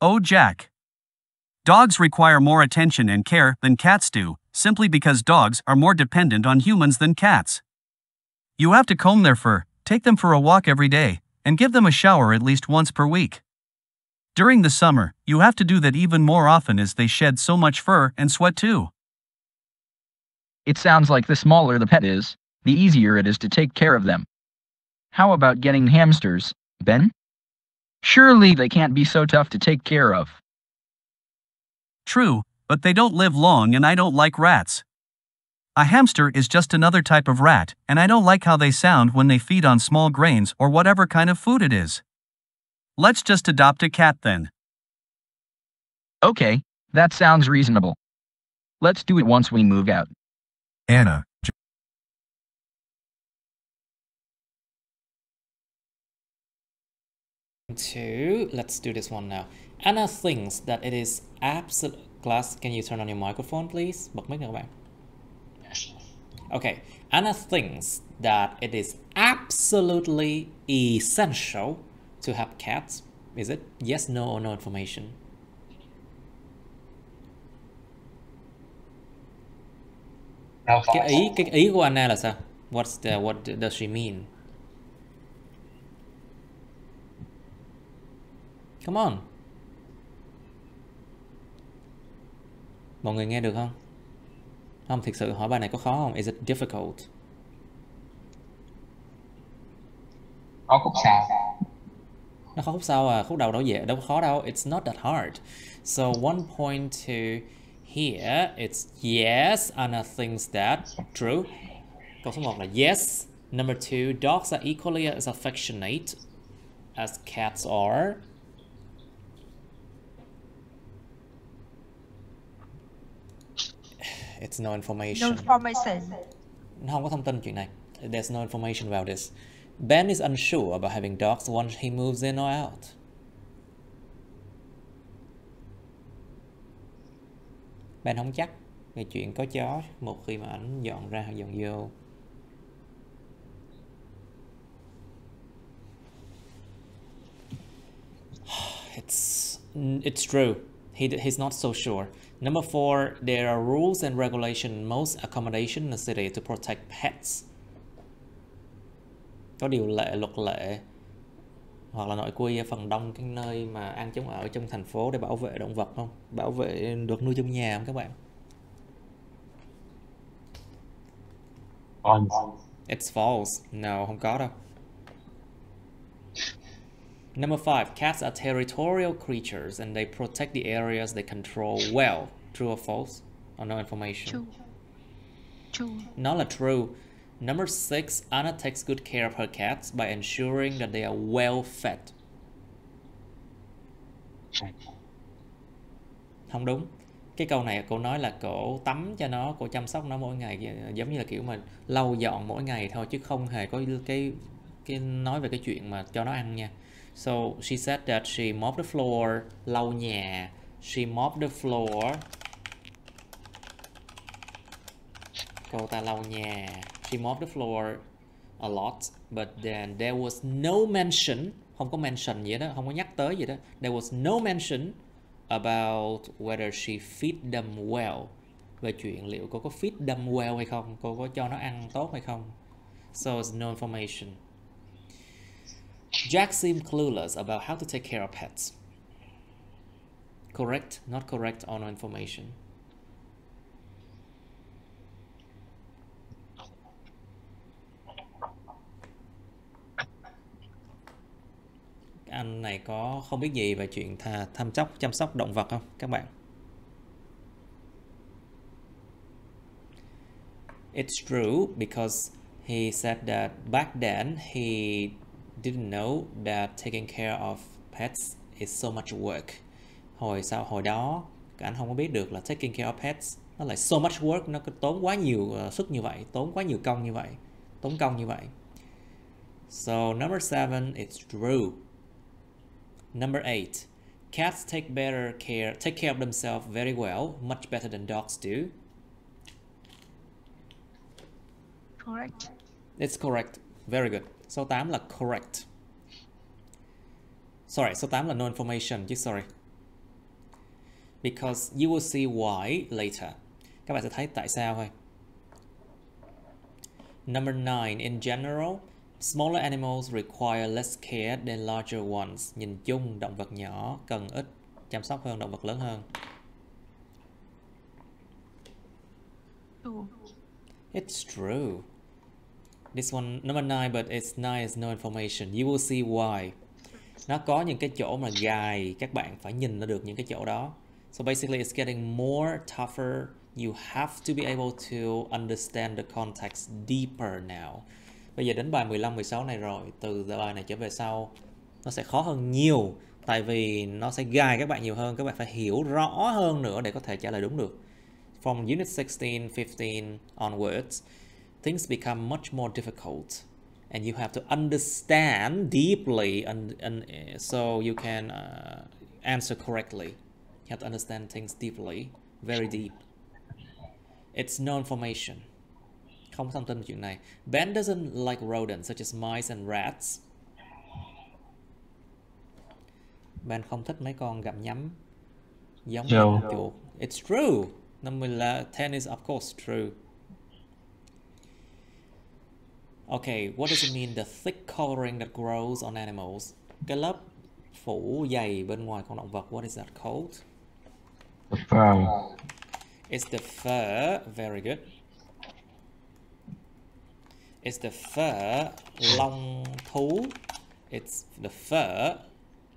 Oh, Jack. Dogs require more attention and care than cats do, simply because dogs are more dependent on humans than cats. You have to comb their fur, take them for a walk every day, and give them a shower at least once per week. During the summer, you have to do that even more often as they shed so much fur and sweat too. It sounds like the smaller the pet is, the easier it is to take care of them. How about getting hamsters, Ben? Surely they can't be so tough to take care of. True, but they don't live long and I don't like rats. A hamster is just another type of rat, and I don't like how they sound when they feed on small grains or whatever kind of food it is. Let's just adopt a cat then. Okay, that sounds reasonable. Let's do it once we move out. Anna. Two. Let's do this one now. Anna thinks that it is absolute class. Can you turn on your microphone, please? Bật mic nào các bạn. Okay. Anna thinks that it is absolutely essential to have cats. Is it yes, no, or no information? No, cái ý cái ý của Anna là sao? What's the what does she mean? Come on. Mọi người nghe được không? Không, thực sự hỏi bài này có khó không? Is it difficult? Nó khúc sao? Nó khó khúc sao à? Khúc đầu đâu dễ, đâu khó đâu. It's not that hard. So one point to here, it's yes, Anna thinks that. True. Câu số một là yes. Number two, dogs are equally as affectionate as cats are. It's no information. No information. Không có thông tin chuyện này. There's no information about this. Ben is unsure about having dogs once he moves in or out. Ben không chắc về chuyện có chó một khi mà ảnh dọn ra hoặc dọn vô. It's it's true. He he's not so sure. Number four, there are rules and regulations in most accommodation in the city to protect pets. Có điều lệ, luật lệ hoặc là nội quy ở phần đông cái nơi mà ăn chống ở trong thành phố để bảo vệ động vật không? Bảo vệ được nuôi trong nhà không các bạn? False. It's false. No, không có đâu. Number five, cats are territorial creatures and they protect the areas they control well. True or false? Or no information? True. True. Not a true. Number six, Anna takes good care of her cats by ensuring that they are well fed. Không đúng. Cái câu này cô nói là cô tắm cho nó, cô chăm sóc nó mỗi ngày, giống như là kiểu mình lau dọn mỗi ngày thôi chứ không hề có cái cái nói về cái chuyện mà cho nó ăn nha. So she said that she mopped the floor, lau nhà. She mopped the floor. Cô ta lau nhà. She mopped the floor a lot, but then there was no mention, không có mention gì đó, không có nhắc tới gì đó. There was no mention about whether she feed them well. Về chuyện liệu cô có feed them well hay không, cô có cho nó ăn tốt hay không. So it's no information. Jack seemed clueless about how to take care of pets. Correct, not correct, or no information. Anh này có không biết gì về chuyện tha, thăm sóc, chăm sóc động vật không các bạn? It's true because he said that back then he didn't know that taking care of pets is so much work. Hồi sau hồi đó anh không có biết được là taking care of pets nó lại so much work, nó tốn quá nhiều uh, sức như vậy, tốn quá nhiều công như vậy, tốn công như vậy. So number seven, it's true. Number eight, cats take better care, take care of themselves very well, much better than dogs do. Correct. It's correct. Very good. Số tám là correct. Sorry, số tám là no information chứ, sorry. Because you will see why later. Các bạn sẽ thấy tại sao thôi. Number nine, in general, smaller animals require less care than larger ones. Nhìn chung, động vật nhỏ cần ít chăm sóc hơn động vật lớn hơn. Oh. It's true. This one, number nine, but it's nine is no information. You will see why. Nó có những cái chỗ mà gài, các bạn phải nhìn nó được những cái chỗ đó. So basically it's getting more tougher. You have to be able to understand the context deeper now. Bây giờ đến bài mười lăm, mười sáu này rồi, từ bài này trở về sau nó sẽ khó hơn nhiều, tại vì nó sẽ gài các bạn nhiều hơn, các bạn phải hiểu rõ hơn nữa để có thể trả lời đúng được. From unit sixteen, fifteen onwards, things become much more difficult and you have to understand deeply and, and so you can uh, answer correctly. You have to understand things deeply, very deep. It's no information. Không thông tin về chuyện này. Ben doesn't like rodents such as mice and rats. Ben không thích mấy con gặm nhắm giống như chuột. It's true. Number ten is of course true. Okay, what does it mean the thick covering that grows on animals? Cái lớp phủ dày bên ngoài con động vật, what is that called? The fur. It's the fur, very good. It's the fur, long thú. It's the fur,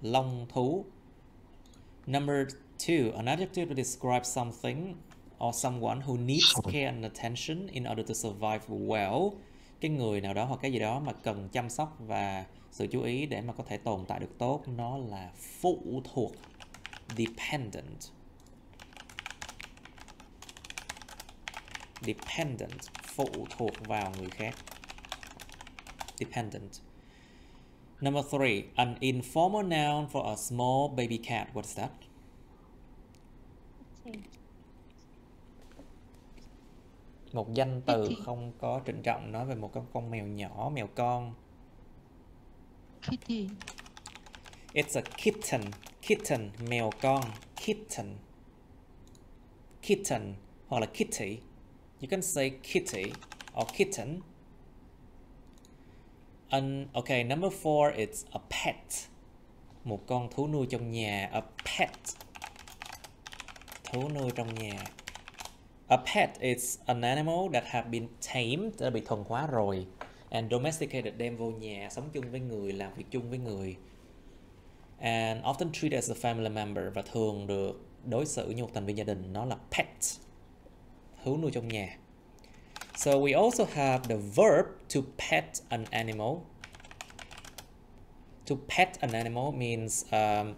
long thú. Number two, an adjective to describe something or someone who needs care and attention in order to survive well. Cái người nào đó hoặc cái gì đó mà cần chăm sóc và sự chú ý để mà có thể tồn tại được tốt, nó là phụ thuộc, dependent. Dependent, phụ thuộc vào người khác. Dependent. Number three, an informal noun for a small baby cat. What is that? Một danh từ không có trịnh trọng nói về một con con mèo nhỏ, mèo con. Kitty. It's a kitten. Kitten, mèo con. Kitten. Kitten hoặc là kitty. You can say kitty or kitten. And okay, number four, it's a pet. Một con thú nuôi trong nhà, a pet. Thú nuôi trong nhà. A pet is an animal that have been tamed, đã bị thuần hóa rồi, and domesticated, đem vô nhà, sống chung với người, làm việc chung với người, and often treated as a family member, và thường được đối xử như một thành viên gia đình, nó là pet, thú nuôi trong nhà. So we also have the verb to pet an animal. To pet an animal means um,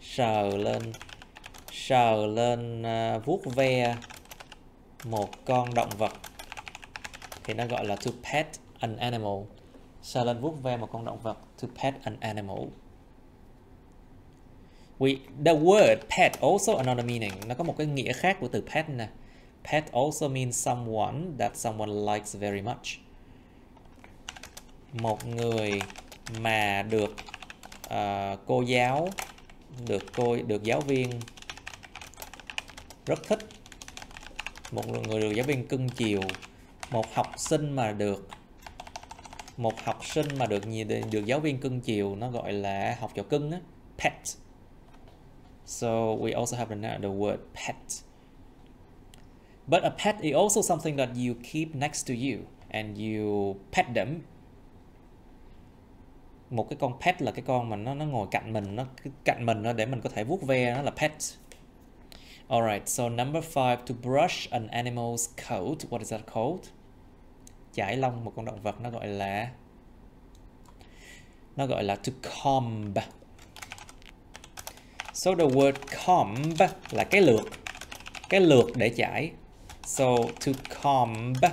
sờ lên, sờ lên, uh, vuốt ve một con động vật thì nó gọi là to pet an animal. Sờ lên vuốt ve một con động vật, to pet an animal. We, the word pet also another meaning. Nó có một cái nghĩa khác của từ pet nè. Pet also means someone that someone likes very much. Một người mà được uh, cô giáo, được cô được giáo viên rất thích. Một người được giáo viên cưng chiều. Một học sinh mà được một học sinh mà được được giáo viên cưng chiều, nó gọi là học trò cưng á, pet. So we also have the, the word pet. But a pet is also something that you keep next to you and you pet them. Một cái con pet là cái con mà nó nó ngồi cạnh mình, nó cạnh mình nó để mình có thể vuốt ve, nó là pet. Alright, so number five, to brush an animal's coat. What is that called? Chải lông một con động vật, nó gọi là nó gọi là to comb. So the word comb là cái lược, cái lược để chải. So to comb,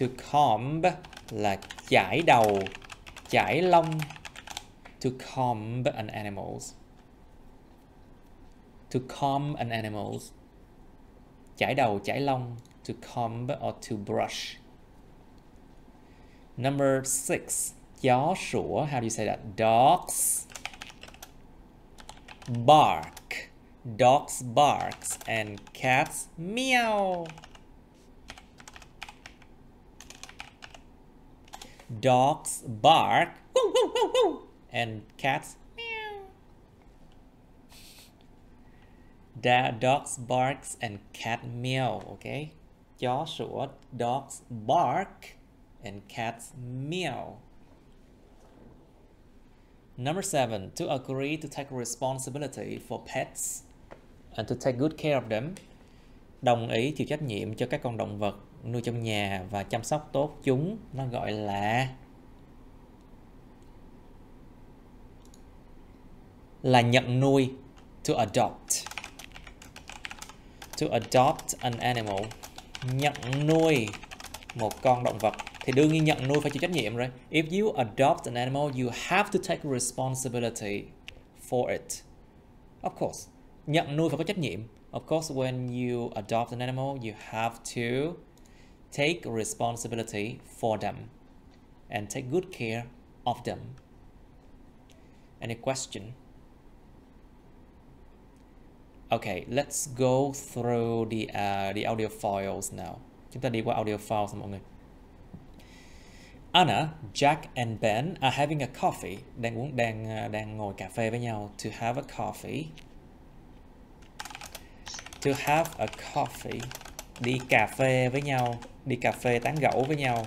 to comb là chải đầu, chải lông. To comb an animals, to comb an animals, chải đầu, chải lông. To comb or to brush. Number six, chó sủa. How do you say that? Dogs bark. Dogs barks and cats meow. Dogs bark and cats meow. Da dogs barks and cat meow. Okay, chó sủa, dogs bark and cats meow. Number seven, to agree to take responsibility for pets and to take good care of them. Đồng ý chịu trách nhiệm cho các con động vật nuôi trong nhà và chăm sóc tốt chúng, nó gọi là là nhận nuôi. To adopt, to adopt an animal, nhận nuôi một con động vật. Thì đương nhiên nhận nuôi phải chịu trách nhiệm rồi. If you adopt an animal, you have to take responsibility for it. Of course, nhận nuôi phải có trách nhiệm. Of course, when you adopt an animal, you have to take responsibility for them and take good care of them. Any question? Okay, let's go through the uh, the audio files now. Chúng ta đi qua audio files mọi người. Anna, Jack and Ben are having a coffee. Đang uống đang đang ngồi cà phê với nhau. To have a coffee. To have a coffee. Đi cà phê với nhau, đi cà phê tán gẫu với nhau.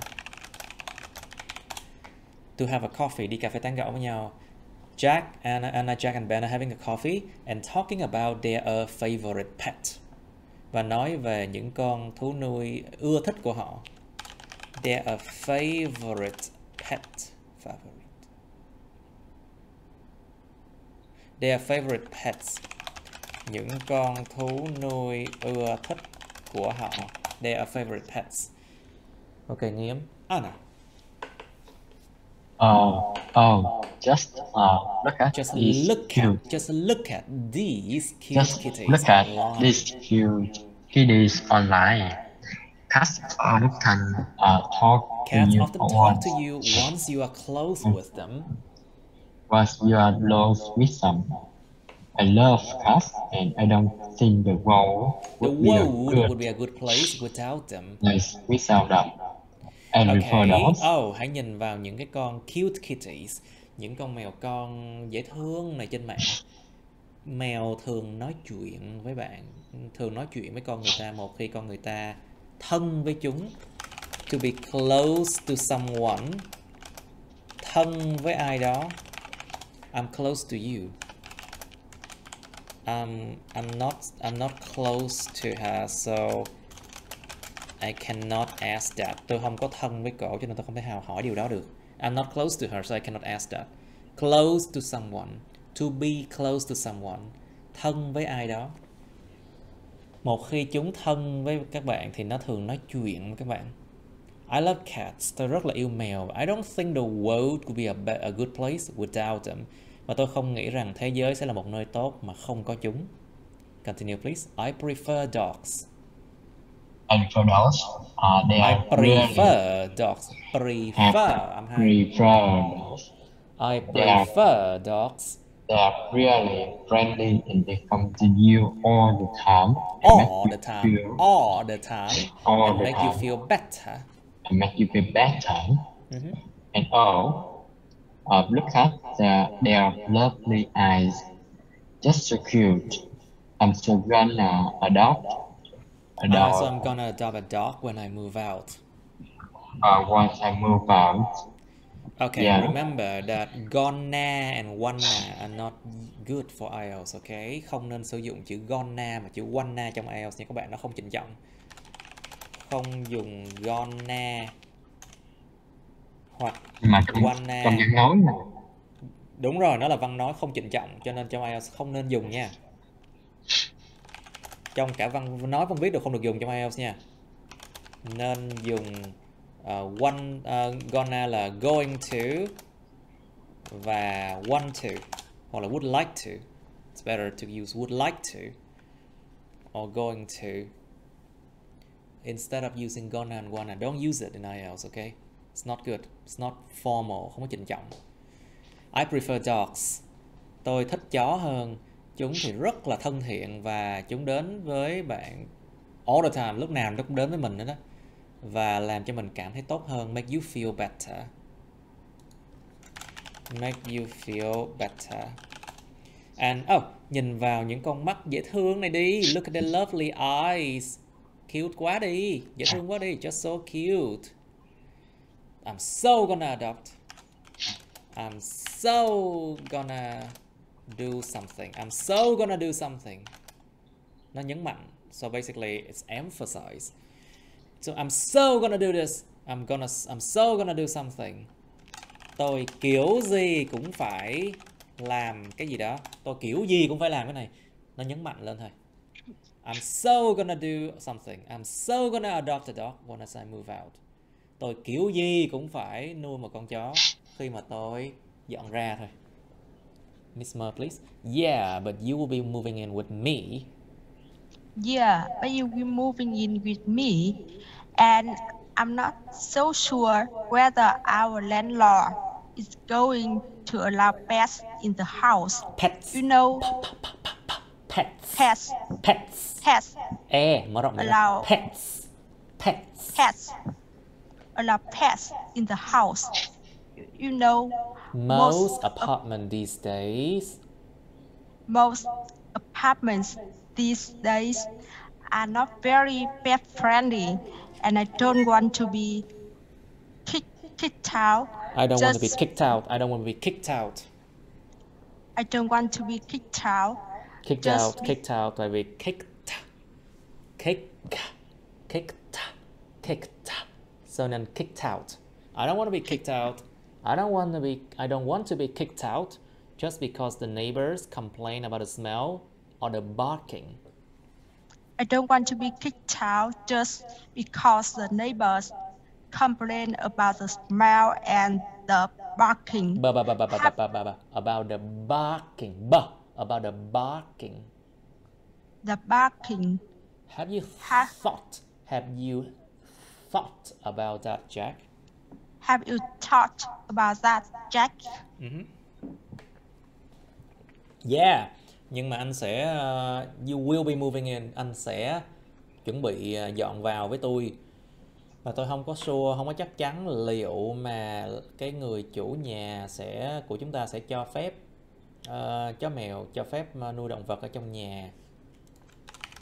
To have a coffee, đi cà phê tán gẫu với nhau. Jack, Anna, Anna, Jack and Ben are having a coffee and talking about their uh, favorite pet. Và nói về những con thú nuôi ưa thích của họ. They're a favorite pet. Favorite. They're favorite pets. Những con thú nuôi ưa thích của họ. They're favorite pets. Okay, Nguyen. Anna. Oh, oh, just uh, look at just these look cute. At, just look at these cute just kitties. Look at online. These cute kitties online. Cats often uh, talk Cats to you often talk to you once you are close with them. Once you are close with them. I love cats and I don't think the world would, the world be, a good would be a good place without them. Yes, without them. And okay. Oh, hãy nhìn vào những cái con cute kitties, những con mèo con dễ thương này trên mạng. Mèo thường nói chuyện với bạn, thường nói chuyện với con người ta một khi con người ta thân với chúng. To be close to someone, thân với ai đó. I'm close to you. Um, I'm not I'm not close to her, so I cannot ask that. Tôi không có thân với cậu cho nên tôi không thể nào hỏi điều đó được. I'm not close to her, so I cannot ask that. Close to someone, to be close to someone, thân với ai đó. Một khi chúng thân với các bạn thì nó thường nói chuyện với các bạn. I love cats. Tôi rất là yêu mèo. I don't think the world could be a, a good place without them. Và tôi không nghĩ rằng thế giới sẽ là một nơi tốt mà không có chúng. Continue please. I prefer dogs. I prefer dogs. Uh, they I are prefer dogs. Prefer. I'm prefer dogs. I prefer dogs. They are really friendly and they come to you all the time. All the time. Feel, all the time. All and the make time. You feel better. And make you feel better. Mm-hmm. And oh, uh, look at the, their lovely eyes. Just so cute. I'm so gonna adopt a dog. Uh, so I'm gonna adopt a dog when I move out. Uh, once I move out. Okay, yeah. Remember that gonna and wanna are not good for ai eo, okay? Không nên sử dụng chữ gonna mà chữ wanna trong ai eo nha các bạn, nó không chỉnh trọng. Không dùng gonna hoặc mà trong, wanna. Trong văn nói mà. Đúng rồi, nó là văn nói không chỉnh trọng, cho nên trong ai eo không nên dùng nha. Trong cả văn nói văn viết đều không được dùng trong ai eo nha. Nên dùng uh, one uh, gonna là going to và want to hoặc là would like to. It's better to use would like to or going to instead of using gonna and wanna. Don't use it in ai eo, okay? It's not good. It's not formal, không có trịnh trọng. I prefer dogs. Tôi thích chó hơn. Chúng thì rất là thân thiện và chúng đến với bạn all the time, lúc nào nó cũng đến với mình nữa đó. Và làm cho mình cảm thấy tốt hơn, make you feel better. Make you feel better. And oh, nhìn vào những con mắt dễ thương này đi, look at their lovely eyes. Cute quá đi, dễ thương quá đi, just so cute. I'm so gonna adopt. I'm so gonna do something. I'm so gonna do something. Nó nhấn mạnh. So basically it's emphasized. So I'm so gonna do this. I'm gonna I'm so gonna do something. Tôi kiểu gì cũng phải làm cái gì đó. Tôi kiểu gì cũng phải làm cái này. Nó nhấn mạnh lên thôi. I'm so gonna do something. I'm so gonna adopt a dog once I move out. Tôi kiểu gì cũng phải nuôi một con chó khi mà tôi dọn ra thôi. Miss Mer, please. Yeah, but you will be moving in with me. Yeah, but you will be moving in with me. And I'm not so sure whether our landlord is going to allow pets in the house. Pets. You know. Pets. Pets. Pets. Pets. Eh, mở rộng allow pets. Pets. Pets. Allow pets in the house. You know. Most, most apartment these days most apartments these days are not very pet friendly and I don't want to be kicked, kicked out. I don't Just, want to be kicked out. I don't want to be kicked out. I don't want to be kicked out. Kicked Just out, be, kicked out, I be kicked kick kicked kicked. So then kicked out. I don't want to be kicked out. I don't want to be I don't want to be kicked out just because the neighbors complain about the smell or the barking. I don't want to be kicked out just because the neighbors complain about the smell and the barking. Ba, ba, ba, ba, ba, ba, ba, ba. About the barking. Ba. About the barking. The barking. Have you ha thought? Have you thought about that, Jack? Have you thought about that, Jack? Mm-hmm. Yeah, nhưng mà anh sẽ uh, you will be moving in. Anh sẽ chuẩn bị uh, dọn vào với tôi. Và tôi không có sure, không có chắc chắn liệu mà cái người chủ nhà sẽ của chúng ta sẽ cho phép uh, chó mèo cho phép nuôi động vật ở trong nhà.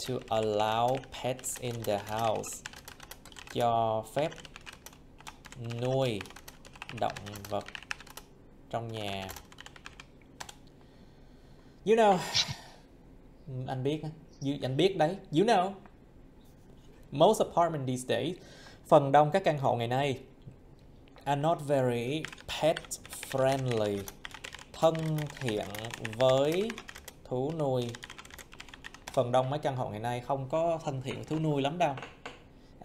To allow pets in the house. Cho phép nuôi động vật trong nhà. You know. Anh biết anh biết đấy. You know. Most apartments these days, phần đông các căn hộ ngày nay are not very pet friendly, thân thiện với thú nuôi. Phần đông mấy căn hộ ngày nay không có thân thiện với thú nuôi lắm đâu.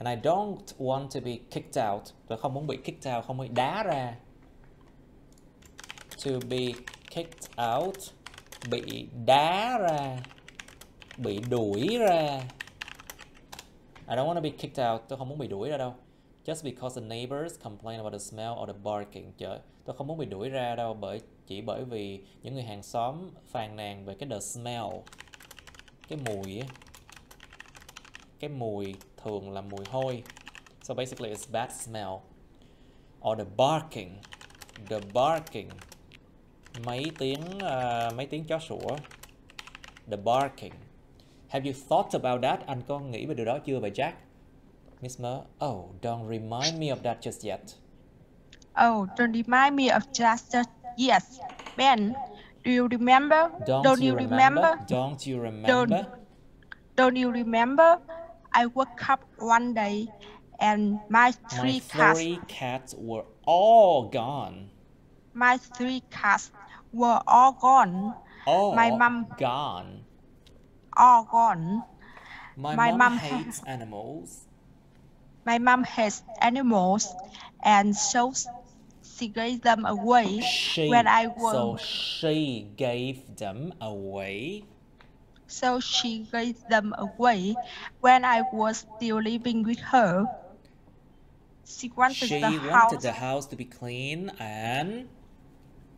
And I don't want to be kicked out. Tôi không muốn bị kicked out, không muốn đá ra. To be kicked out, bị đá ra, bị đuổi ra. I don't want to be kicked out. Tôi không muốn bị đuổi ra đâu. Just because the neighbors complain about the smell or the barking. Trời, tôi không muốn bị đuổi ra đâu bởi chỉ bởi vì những người hàng xóm phàn nàn về cái the smell, cái mùi, cái mùi thường là mùi hôi. So basically it's bad smell. Or the barking, the barking, mấy tiếng uh, mấy tiếng chó sủa. The barking. Have you thought about that? Anh có nghĩ về điều đó chưa vậy Jack? Miss Mer, oh, don't remind me of that just yet. Oh, don't remind me of just yet. Yes, Ben, do you remember? Don't, don't you remember? remember? Don't you remember? Don't, don't you remember? I woke up one day and my three, my three cats, cats were all gone. My three cats were all gone. All my mom gone. All gone. My, my mom, mom hates animals. My mom hates animals and so she gave them away she, when I was. So she gave them away. So she gave them away when I was still living with her. She wanted, she the, wanted house, the house to be clean and.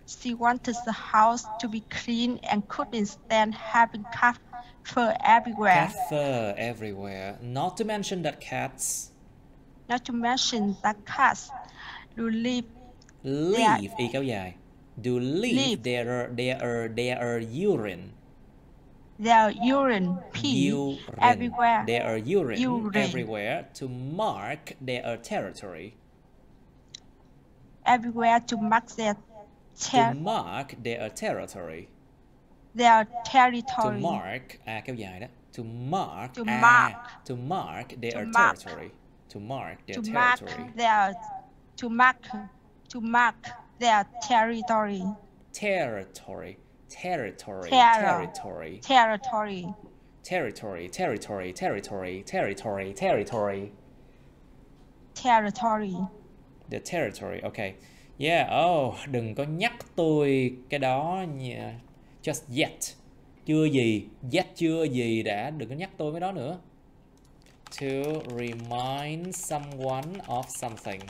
She wanted the house to be clean and couldn't stand having cat fur everywhere. Cat fur everywhere. Not to mention that cats. Not to mention that cats do live. Leave, y kéo dài. Do leave, leave. Their, their, their urine. Their urine, pee, urine. everywhere. Their urine, urine everywhere to mark their territory. Everywhere to mark their territory. To mark their territory. Their territory. To mark, à, kéo dài đó. To mark, to à, mark, to mark their to territory. Mark. To mark their to territory. Mark their, to mark. To mark their territory. Territory. Territory. Territory. Territory. Territory. Territory. Territory. Territory. Territory. Territory. The territory. Okay. Yeah. Oh, đừng có nhắc tôi cái đó nha. Just yet. Chưa gì. Yet chưa gì đã. Đừng có nhắc tôi cái đó nữa. To remind someone of something.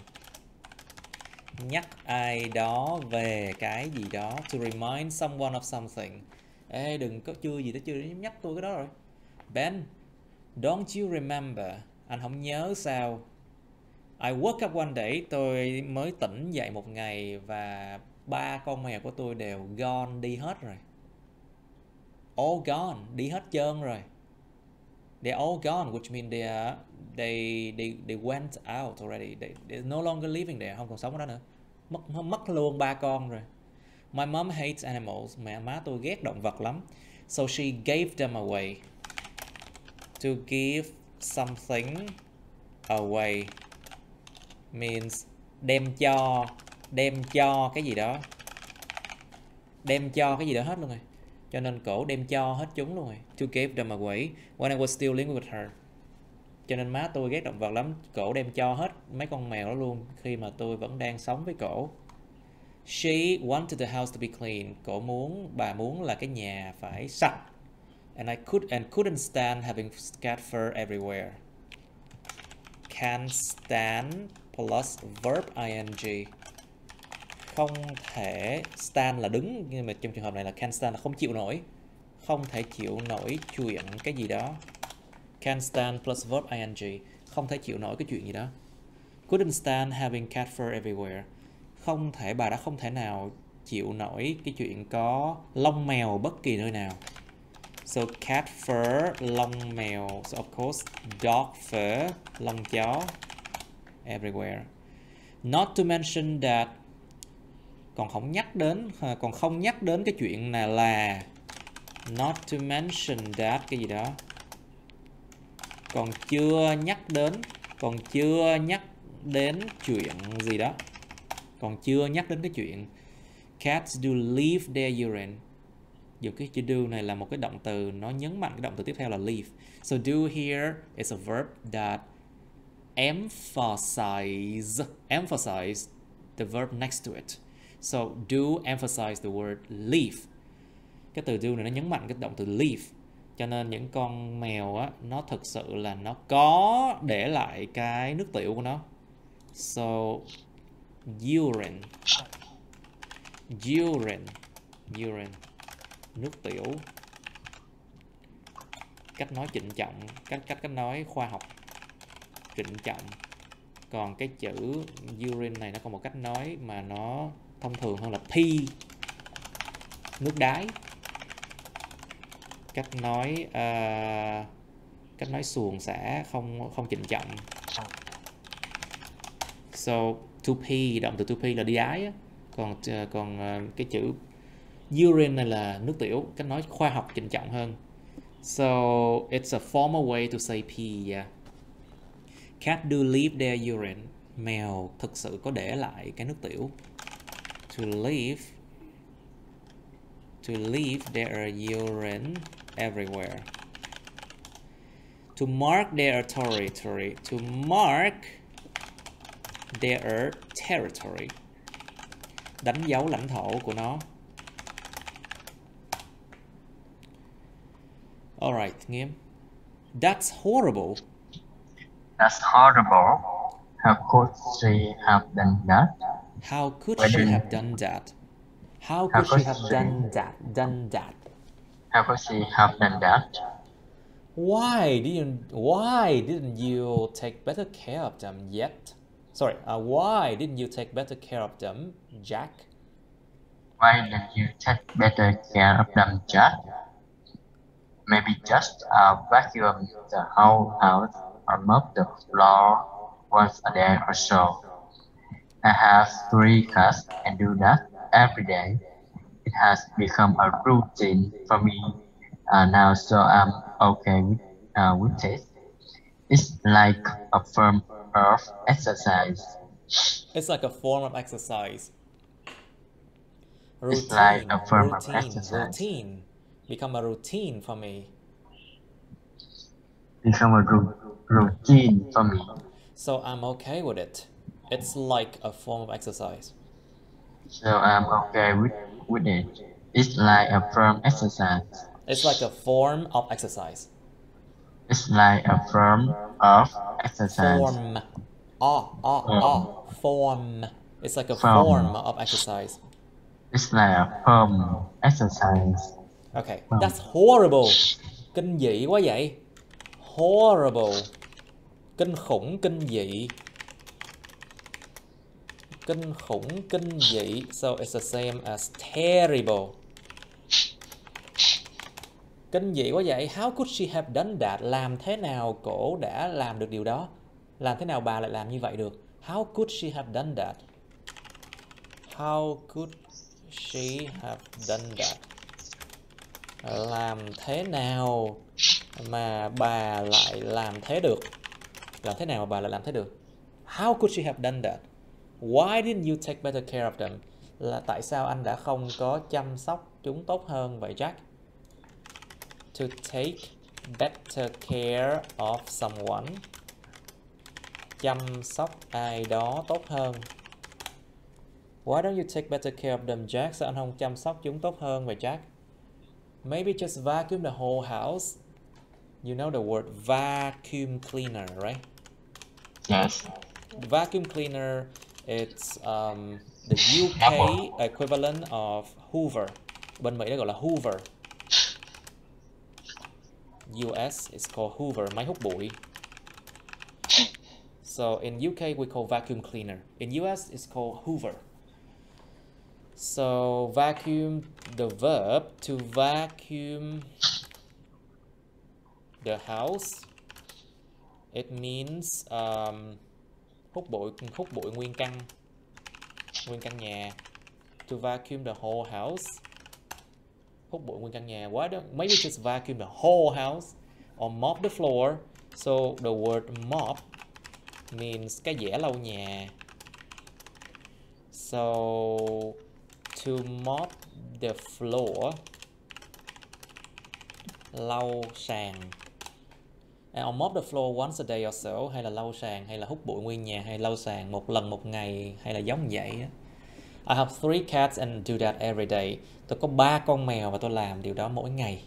Nhắc ai đó về cái gì đó. To remind someone of something. Ê đừng có chưa gì đó chưa nhắc tôi cái đó rồi. Ben, don't you remember? Anh không nhớ sao? I woke up one day. Tôi mới tỉnh dậy một ngày và ba con mèo của tôi đều gone, đi hết rồi. All gone, đi hết trơn rồi. They're all gone, which means they are, they they they went out already. They they're no longer living there. Không còn sống ở đó nữa. Mất mất luôn ba con rồi. My mom hates animals. Mẹ má tôi ghét động vật lắm. So she gave them away. To give something away means đem cho đem cho cái gì đó. Đem cho cái gì đó hết luôn rồi. Cho nên cổ đem cho hết chúng luôn rồi. To give them away when I was still living with her. Cho nên má tôi ghét động vật lắm. Cổ đem cho hết mấy con mèo đó luôn khi mà tôi vẫn đang sống với cổ. She wanted the house to be clean. Cổ muốn, bà muốn là cái nhà phải sạch. And I could and couldn't stand having cat fur everywhere. Can't stand plus verb ing. Không thể stand là đứng, nhưng mà trong trường hợp này là can't stand là không chịu nổi. Không thể chịu nổi chuyện cái gì đó. Can't stand plus verb ing. Không thể chịu nổi cái chuyện gì đó. Couldn't stand having cat fur everywhere. Không thể, bà đã không thể nào chịu nổi cái chuyện có lông mèo bất kỳ nơi nào. So cat fur, lông mèo. So of course dog fur, lông chó. Everywhere. Not to mention that. Còn không nhắc đến, còn không nhắc đến cái chuyện này là. Not to mention that cái gì đó. Còn chưa nhắc đến, còn chưa nhắc đến chuyện gì đó. Còn chưa nhắc đến cái chuyện. Cats do leave their urine. Dù cái chữ do này là một cái động từ, nó nhấn mạnh cái động từ tiếp theo là leave. So do here is a verb that emphasize, emphasize the verb next to it. So do emphasize the word leave. Cái từ do này nó nhấn mạnh cái động từ leave. Cho nên những con mèo á, nó thực sự là nó có để lại cái nước tiểu của nó. So urine, urine, urine, nước tiểu. Cách nói trịnh trọng, cách cách cách nói khoa học, trịnh trọng. Còn cái chữ urine này nó có một cách nói mà nó thông thường hơn là pee, nước đái. Cách nói uh, cách nói xuồng xả không không trịnh trọng. So to pee, động từ to pee là đi đái. Còn còn cái chữ urine này là nước tiểu, cách nói khoa học trịnh trọng hơn. So it's a formal way to say pee. Yeah. Cats do leave their urine. Mèo thực sự có để lại cái nước tiểu. To leave, to leave their urine everywhere. To mark their territory. To mark their territory. Đánh dấu lãnh thổ của nó. Alright, Nguyen. That's horrible. That's horrible. How could she have done that? How could Why she have done that? How could, how could she have she... done that? Done that? How could she have done that? Why didn't Why didn't you take better care of them yet? Sorry. Uh, why didn't you take better care of them, Jack? Why didn't you take better care of them, Jack? Maybe just uh, vacuum the whole house or mop the floor once a day or so. I have three cats and do that every day. It has become a routine for me uh, now, so I'm okay with, uh, with it. It's like a form of exercise. It's like a form of exercise. Routine, it's like a form routine, of exercise. Routine. Become a routine for me. Become a ru routine for me. So I'm okay with it. It's like a form of exercise. So I'm okay with, with it. It's like a form of exercise. It's like a form of exercise. It's like a form of exercise. Form. Oh, oh, oh. Form. It's like a form, form of exercise. It's like a form of exercise. Okay, that's horrible. Kinh dị quá vậy. Horrible. Kinh khủng, kinh dị. Kinh khủng, kinh dị. So it's the same as terrible. Kinh dị quá vậy. How could she have done that? Làm thế nào cổ đã làm được điều đó? Làm thế nào bà lại làm như vậy được? How could she have done that? How could she have done that? Làm thế nào mà bà lại làm thế được? Làm thế nào mà bà lại làm thế được? How could she have done that? Why didn't you take better care of them? Là tại sao anh đã không có chăm sóc chúng tốt hơn vậy, Jack? To take better care of someone. Chăm sóc ai đó tốt hơn. Why don't you take better care of them, Jack? Sao anh không chăm sóc chúng tốt hơn vậy, Jack? Maybe just vacuum the whole house. You know the word vacuum cleaner, right? Yes. Vacuum cleaner, it's um, the U K equivalent of Hoover. Bên Mỹ nó gọi là Hoover. U S is called Hoover, máy hút bụi. So in U K we call vacuum cleaner. In U S it's called Hoover. So vacuum, the verb to vacuum the house, it means um, hút bụi, hút bụi nguyên căn, nguyên căn nhà. To vacuum the whole house, hút bụi nguyên căn nhà. Why don't maybe just vacuum the whole house or mop the floor? So the word mop means cái dẻ lau nhà. So to mop the floor, lau sàn. And I'll mop the floor once a day or so. Hay là lau sàn, hay là hút bụi nguyên nhà, hay lau sàn một lần một ngày, hay là giống vậy. I have three cats and do that every day. Tôi có ba con mèo và tôi làm điều đó mỗi ngày.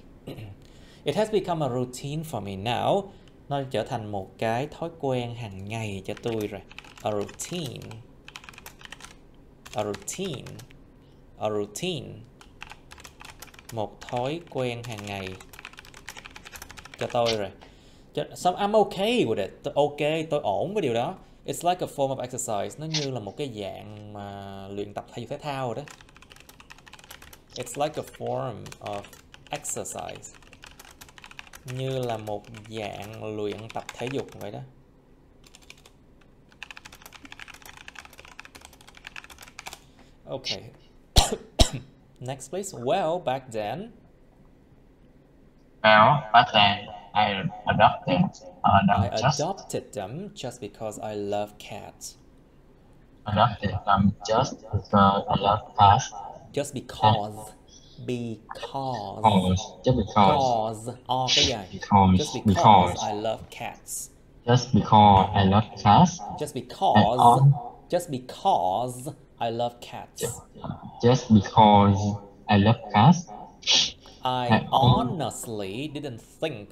It has become a routine for me now. Nó trở thành một cái thói quen hàng ngày cho tôi rồi. A routine. A routine. A routine. Một thói quen hàng ngày cho tôi rồi. So I'm okay with it. Tôi ok, tôi ổn với điều đó. It's like a form of exercise. Nó như là một cái dạng mà luyện tập thể dục thể thao đó. It's like a form of exercise. Như là một dạng luyện tập thể dục vậy đó. Okay. Next please. Well, back then. Well, back then. I adopted, I adopted them just because I love cats. Adopted them just because I love cats. Just because. Because. Because. Just because. Oh, yeah. Because. Just because, because I love cats. Just because I love cats. Just because. Just because I love cats. Just, just because I love cats. I, I honestly didn't think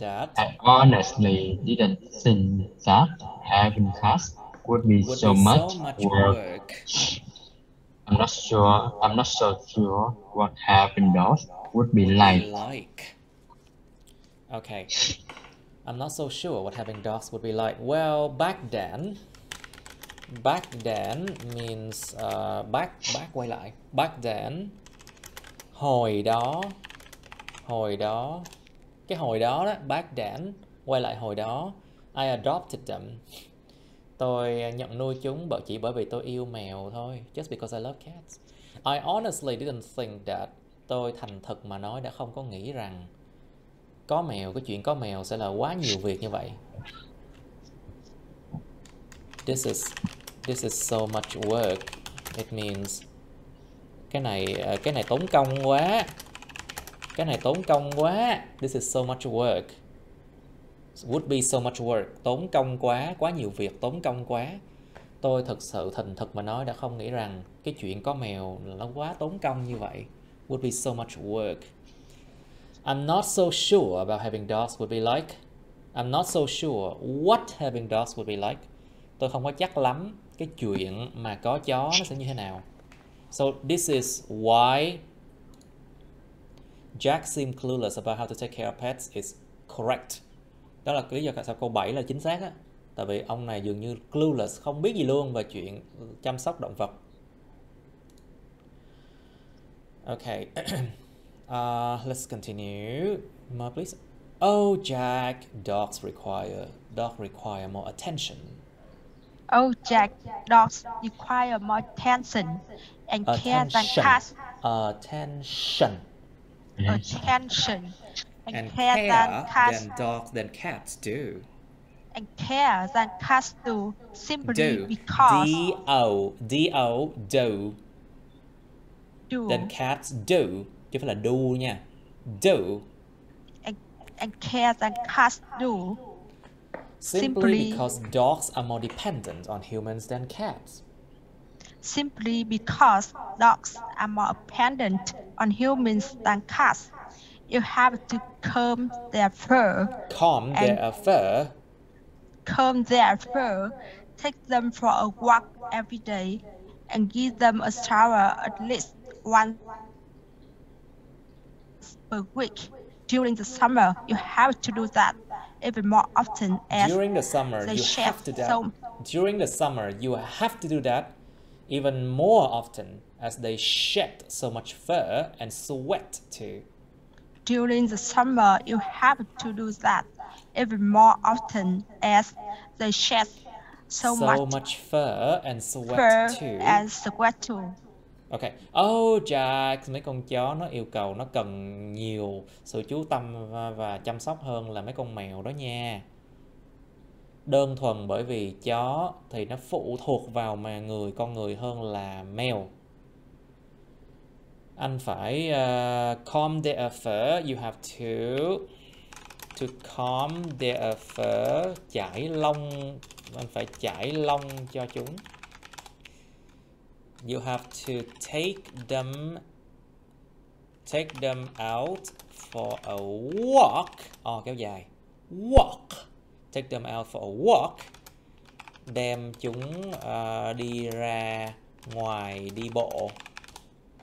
that I honestly didn't think that having cats would be would so be much, so much work. work. I'm not sure. I'm not so sure what having dogs would be like. like. Okay, I'm not so sure what having dogs would be like. Well, back then, back then means uh, back back quay lại. Back then, hồi đó, hồi đó. Cái hồi đó đó, back then, quay lại hồi đó, I adopted them. Tôi nhận nuôi chúng bởi chỉ bởi vì tôi yêu mèo thôi. Just because I love cats. I honestly didn't think that. Tôi thành thật mà nói đã không có nghĩ rằng có mèo, cái chuyện có mèo sẽ là quá nhiều việc như vậy. This is, this is so much work. It means cái này, cái này tốn công quá. Cái này tốn công quá. This is so much work. Would be so much work. Tốn công quá. Quá nhiều việc. Tốn công quá. Tôi thật sự thành thật mà nói đã không nghĩ rằng cái chuyện có mèo là nó quá tốn công như vậy. Would be so much work. I'm not so sure about having dogs would be like. I'm not so sure what having dogs would be like. Tôi không có chắc lắm cái chuyện mà có chó nó sẽ như thế nào. So this is why Jack seemed clueless about how to take care of pets is correct. Đó là lý do tại sao câu bảy là chính xác á. Tại vì ông này dường như clueless, không biết gì luôn về chuyện chăm sóc động vật. Okay. uh, let's continue. More please. Oh Jack, dogs require dogs require more attention. Oh Jack, dogs require more attention and care than cats. Attention. Attention and, and care, care than, cats than dogs than cats do. And care than cats do simply do. because D O D O do. Do than cats do. Chứ phải là do nha. Do. And, and care than cats do simply, simply because dogs are more dependent on humans than cats. Simply because dogs are more dependent on humans than cats. You have to comb their fur. Comb their fur. Comb their fur. Take them for a walk every day and give them a shower at least once per week. During the summer, you have to do that even more often as during the summer you have to do that. During the summer you have to do that. Even more often as they shed so much fur and sweat too. During the summer, you have to do that even more often as they shed so, so much, much fur and sweat fur too. And sweat too. Okay. Oh, Jack, mấy con chó nó yêu cầu nó cần nhiều sự chú tâm và, và chăm sóc hơn là mấy con mèo đó nha. Đơn thuần bởi vì chó thì nó phụ thuộc vào mà người con người hơn là mèo. Anh phải uh, comb their fur. You have to to comb their fur. Chải lông. Anh phải chải lông cho chúng. you have to take them take them out for a walk. Ồ, kéo dài. Walk. Take them out for a walk. Đem chúng uh, đi ra ngoài đi bộ.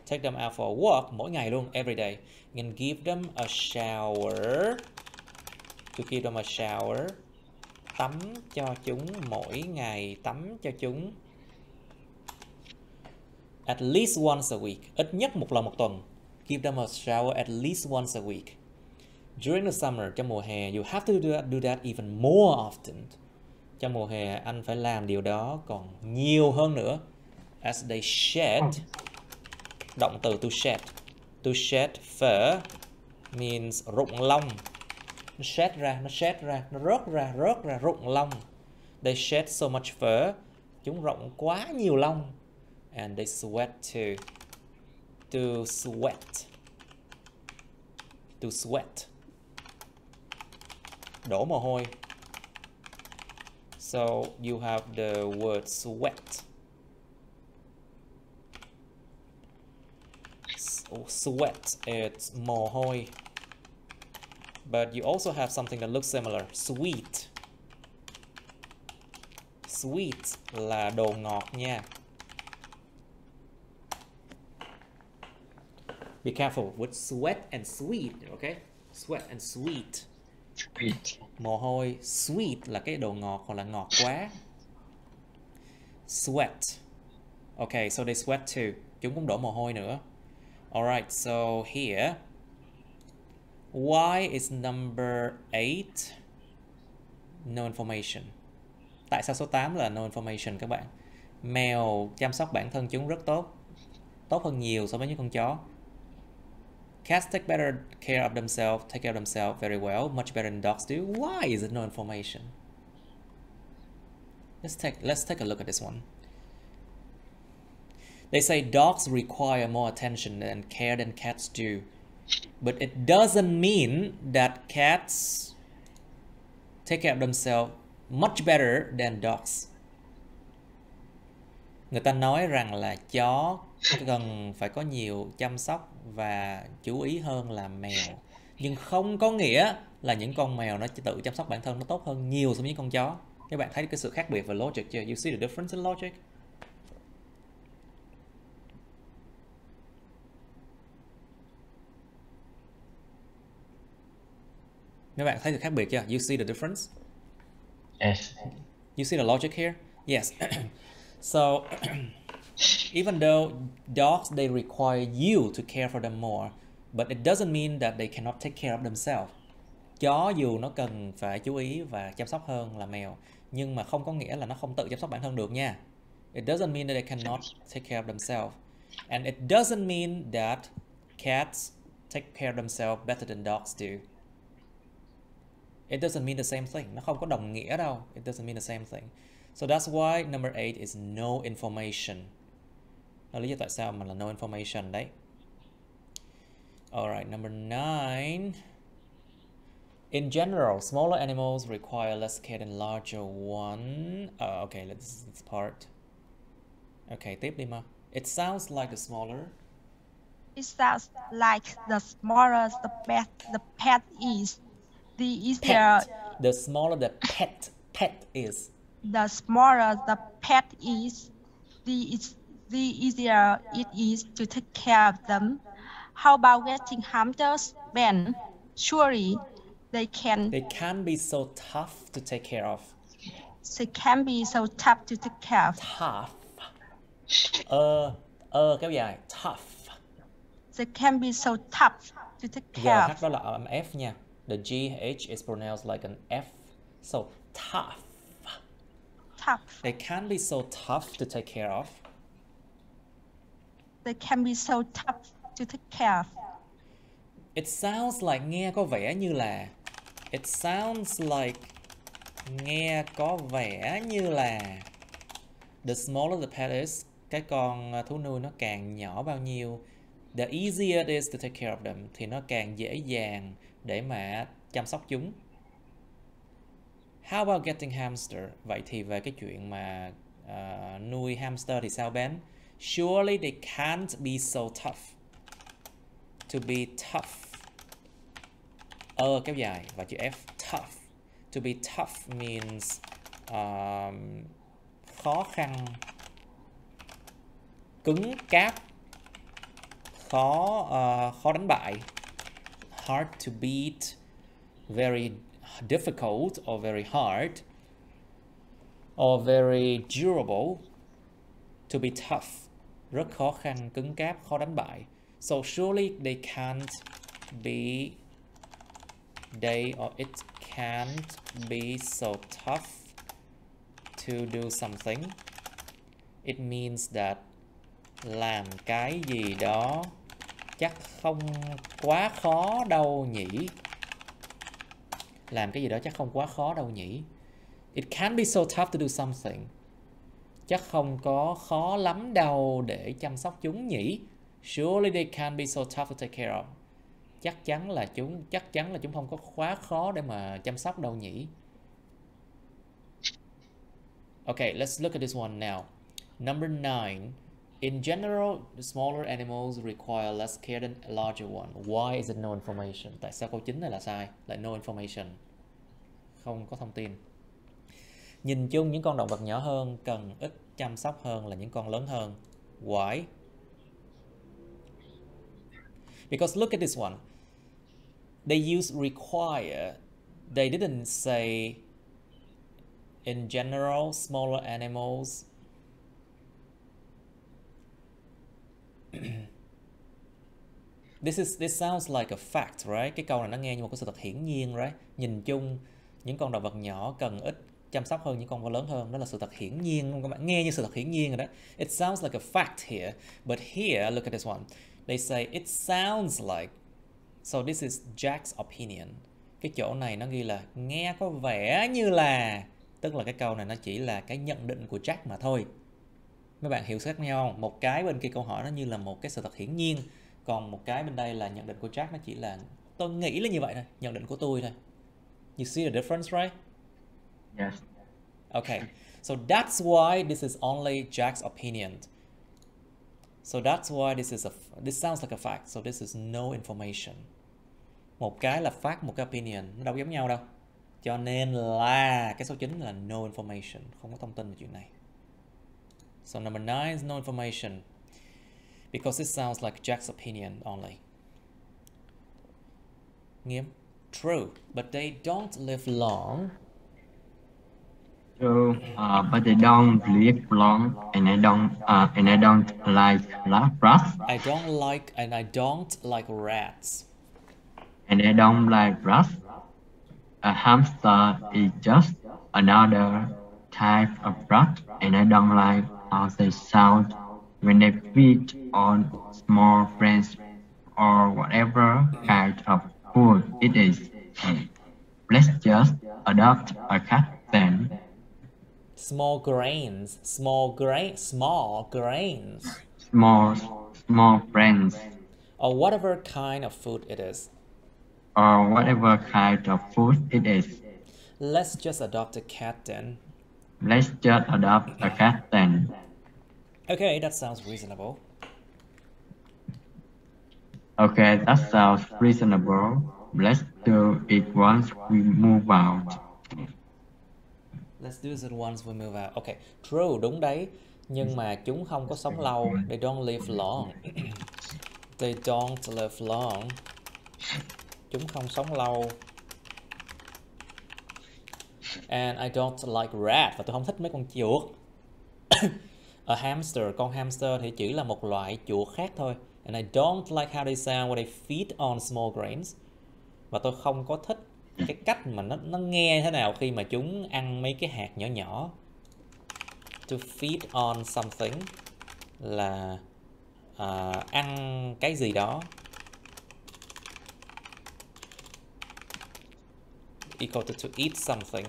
Take them out for a walk. Mỗi ngày luôn, every day. And give them a shower. To give them a shower. Tắm cho chúng mỗi ngày. Tắm cho chúng. At least once a week. Ít nhất một lần một tuần. Give them a shower at least once a week. During the summer, trong mùa hè, you have to do that, do that even more often. Trong mùa hè, anh phải làm điều đó còn nhiều hơn nữa. As they shed. Động từ to shed. To shed fur means rụng lông. Nó shed ra, nó shed ra, nó rớt ra, rớt ra, rụng lông. They shed so much fur. Chúng rụng quá nhiều lông. And they sweat too. To sweat. To sweat. Đổ mồ hôi. So you have the word sweat. Sweat, it's mồ hôi. But you also have something that looks similar. Sweet. Sweet là đồ ngọt nha. Be careful with sweat and sweet, okay? Sweat and sweet. Sweet. Mồ hôi, sweet là cái đồ ngọt hoặc là ngọt quá. Sweat. Okay, so they sweat too. Chúng cũng đổ mồ hôi nữa. All right, so here, why is number eight no information? Tại sao số tám là no information các bạn? Mèo chăm sóc bản thân chúng rất tốt. Tốt hơn nhiều so với những con chó. Cats take better care of themselves, take care of themselves very well, much better than dogs do. Why is it no information? Let's take, let's take a look at this one. They say dogs require more attention and care than cats do. But it doesn't mean that cats take care of themselves much better than dogs. Người ta nói rằng là chó cần phải có nhiều chăm sóc và chú ý hơn là mèo. Nhưng không có nghĩa là những con mèo nó tự chăm sóc bản thân nó tốt hơn nhiều so với những con chó. Các bạn thấy cái sự khác biệt về logic chưa? You see the difference in logic? Các bạn thấy sự khác biệt chưa? You see the difference? Yes. You see the logic here? Yes. So, even though dogs, they require you to care for them more, but it doesn't mean that they cannot take care of themselves. Chó dù nó cần phải chú ý và chăm sóc hơn là mèo, nhưng mà không có nghĩa là nó không tự chăm sóc bản thân được nha. It doesn't mean that they cannot take care of themselves. And it doesn't mean that cats take care of themselves better than dogs do. It doesn't mean the same thing. Nó không có đồng nghĩa đâu. It doesn't mean the same thing. So that's why number eight is no information. Đó là lý do tại sao mà là no information đấy. Alright, number nine. In general, smaller animals require less care than larger one. Uh, okay, let's this part. Okay, tiếp đi mà. It sounds like the smaller. It sounds like the smaller the pet the pet is. The easier. Pet. The smaller the pet pet is. The smaller the pet is, the, the easier it is to take care of them. How about getting hamsters, Ben? Surely they can. They can be so tough to take care of. They can be so tough to take care of. Tough. Uh, uh, kéo dài. Tough. They can be so tough to take care of. Đó là F nha. The G H is pronounced like an F. So tough. Tough. They can be so tough to take care of. They can be so tough to take care of. It sounds like nghe có vẻ như là. It sounds like nghe có vẻ như là. The smaller the pet is, cái con thú nuôi nó càng nhỏ bao nhiêu, the easier it is to take care of them, thì nó càng dễ dàng để mà chăm sóc chúng. How about getting hamster? Vậy thì về cái chuyện mà uh, nuôi hamster thì sao Ben? Surely they can't be so tough. To be tough. Ơ kéo dài và chữ F. Tough. To be tough means um, khó khăn, cứng cáp, khó uh, khó đánh bại. Hard to beat, very difficult or very hard, or very durable. To be tough, rất khó khăn, cứng cáp, khó đánh bại. So surely they can't be, they or it can't be so tough to do something. It means that làm cái gì đó chắc không quá khó đâu nhỉ. Làm cái gì đó chắc không quá khó đâu nhỉ. It can't be so tough to do something. Chắc không có khó lắm đâu để chăm sóc chúng nhỉ. Surely they can't be so tough to take care of. Chắc chắn là chúng chắc chắn là chúng không có quá khó để mà chăm sóc đâu nhỉ. Okay, let's look at this one now. Number nine. In general, the smaller animals require less care than a larger one. Why is it no information? Tại sao câu chín này là sai? Lại no information. Không có thông tin. Nhìn chung những con động vật nhỏ hơn cần ít chăm sóc hơn là những con lớn hơn. Why? Because look at this one. They use require. They didn't say in general smaller animals. This is this sounds like a fact, right? Cái câu này nó nghe như một cái sự thật hiển nhiên, right? Nhìn chung những con động vật nhỏ cần ít chăm sóc hơn những con lớn hơn. Đó là sự thật hiển nhiên, các bạn nghe như sự thật hiển nhiên rồi đó. It sounds like a fact here, but here look at this one. They say it sounds like. So this is Jack's opinion. Cái chỗ này nó ghi là nghe có vẻ như là, tức là cái câu này nó chỉ là cái nhận định của Jack mà thôi. Mấy bạn hiểu khác nhau không? Một cái bên kia câu hỏi nó như là một cái sự thật hiển nhiên, còn một cái bên đây là nhận định của Jack, nó chỉ là tôi nghĩ là như vậy thôi, nhận định của tôi thôi. You see the difference, right? Yes. Okay. So that's why this is only Jack's opinion. So that's why this is a this sounds like a fact. So this is no information. Một cái là fact, một cái opinion, nó đâu giống nhau đâu. Cho nên là cái số chín là no information, không có thông tin về chuyện này. So number nine is no information because it sounds like Jack's opinion only. Nghiêm. True, but they don't live long. True, uh, but they don't live long, and I don't, uh, and I don't like rats. I don't like, and I don't like rats. And I don't like rats. A hamster is just another type of rat, and I don't like how they sound when they feed on small friends or whatever kind of food it is. Let's just adopt a cat then. Small grains, small grain, small grains. Small, small grains. Or whatever kind of food it is. Or whatever kind of food it is. Let's just adopt a cat then. Let's just adopt a cat then. Okay, that sounds reasonable. Okay, that sounds reasonable. Let's do it once we move out. Let's do it once we move out. Okay, true, đúng đấy. Nhưng mà chúng không có sống lâu. They don't live long. They don't live long. Chúng không sống lâu. And I don't like rat. Và tôi không thích mấy con chuột. A hamster, con hamster thì chỉ là một loại chuột khác thôi. And I don't like how they sound when they feed on small grains. Và tôi không có thích cái cách mà nó, nó nghe thế nào khi mà chúng ăn mấy cái hạt nhỏ nhỏ. To feed on something là uh, ăn cái gì đó. Equal to to eat something.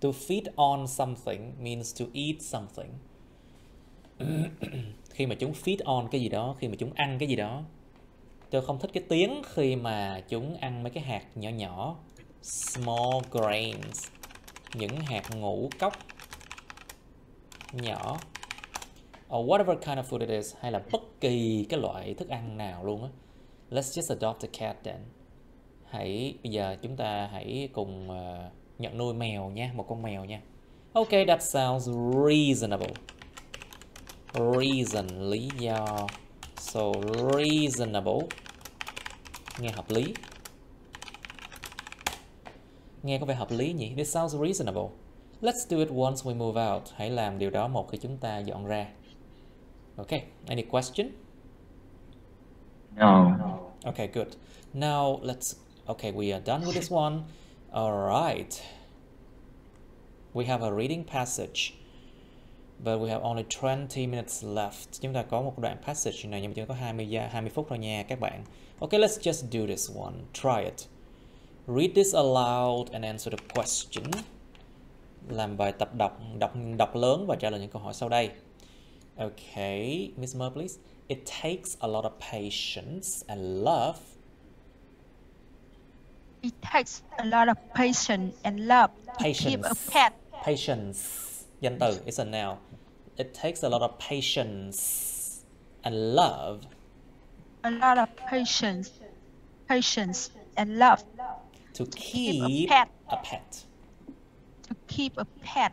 To feed on something means to eat something. Khi mà chúng feed on cái gì đó, khi mà chúng ăn cái gì đó. Tôi không thích cái tiếng khi mà chúng ăn mấy cái hạt nhỏ nhỏ. Small grains, những hạt ngũ cốc nhỏ. or whatever kind of food it is, hay là bất kỳ cái loại thức ăn nào luôn á. Let's just adopt a cat then. Hãy bây giờ chúng ta hãy cùng uh, nhận nuôi mèo nha, một con mèo nha. Okay, that sounds reasonable. Reason, lý do. So reasonable, nghe hợp lý. Nghe có vẻ hợp lý nhỉ? This sounds reasonable. Let's do it once we move out. Hãy làm điều đó một khi chúng ta dọn ra. Okay, any question? No. Okay, good. Now let's... Okay, we are done with this one. Alright. We have a reading passage, but we have only twenty minutes left. Chúng ta có một đoạn passage này nhưng mà chúng ta có hai mươi phút thôi nha các bạn. Okay, let's just do this one. Try it. Read this aloud and answer the question. Làm bài tập đọc, đọc, đọc lớn và trả lời những câu hỏi sau đây. Okay, Miss Mer, please. It takes a lot of patience and love. It takes a lot of patience and love patience. To keep a pet. Patience. Danh từ, it's a noun. It takes a lot of patience and love. A lot of patience, patience and love. To, to keep, keep a pet. A pet. To keep a pet.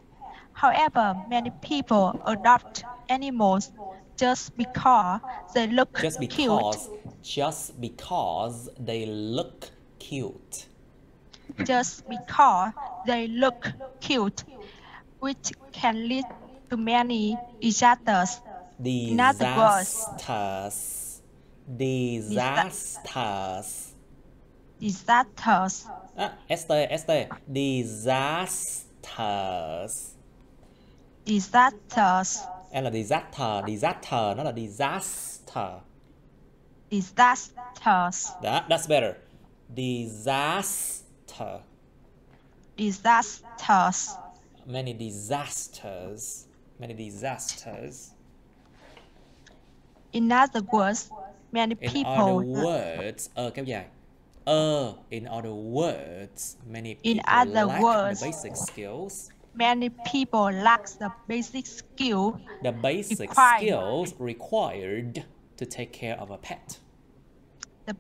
However, many people adopt animals just because they look just because, cute. Just because they look cute. Just because they look cute, which can lead to many disasters. Disasters. Disasters. Disasters. Ah, st, st. Disasters. Disasters. Em là disaster, disaster, nó là disaster. Disasters. That, that's better. Disaster. Disasters. Many disasters. Many disasters. In other words, many people. In other words, ờ kéo dài. Uh, in other words, many people in other lack words, the basic skills. Many people lack the basic skill. The basic required. skills required to take care of a pet. The,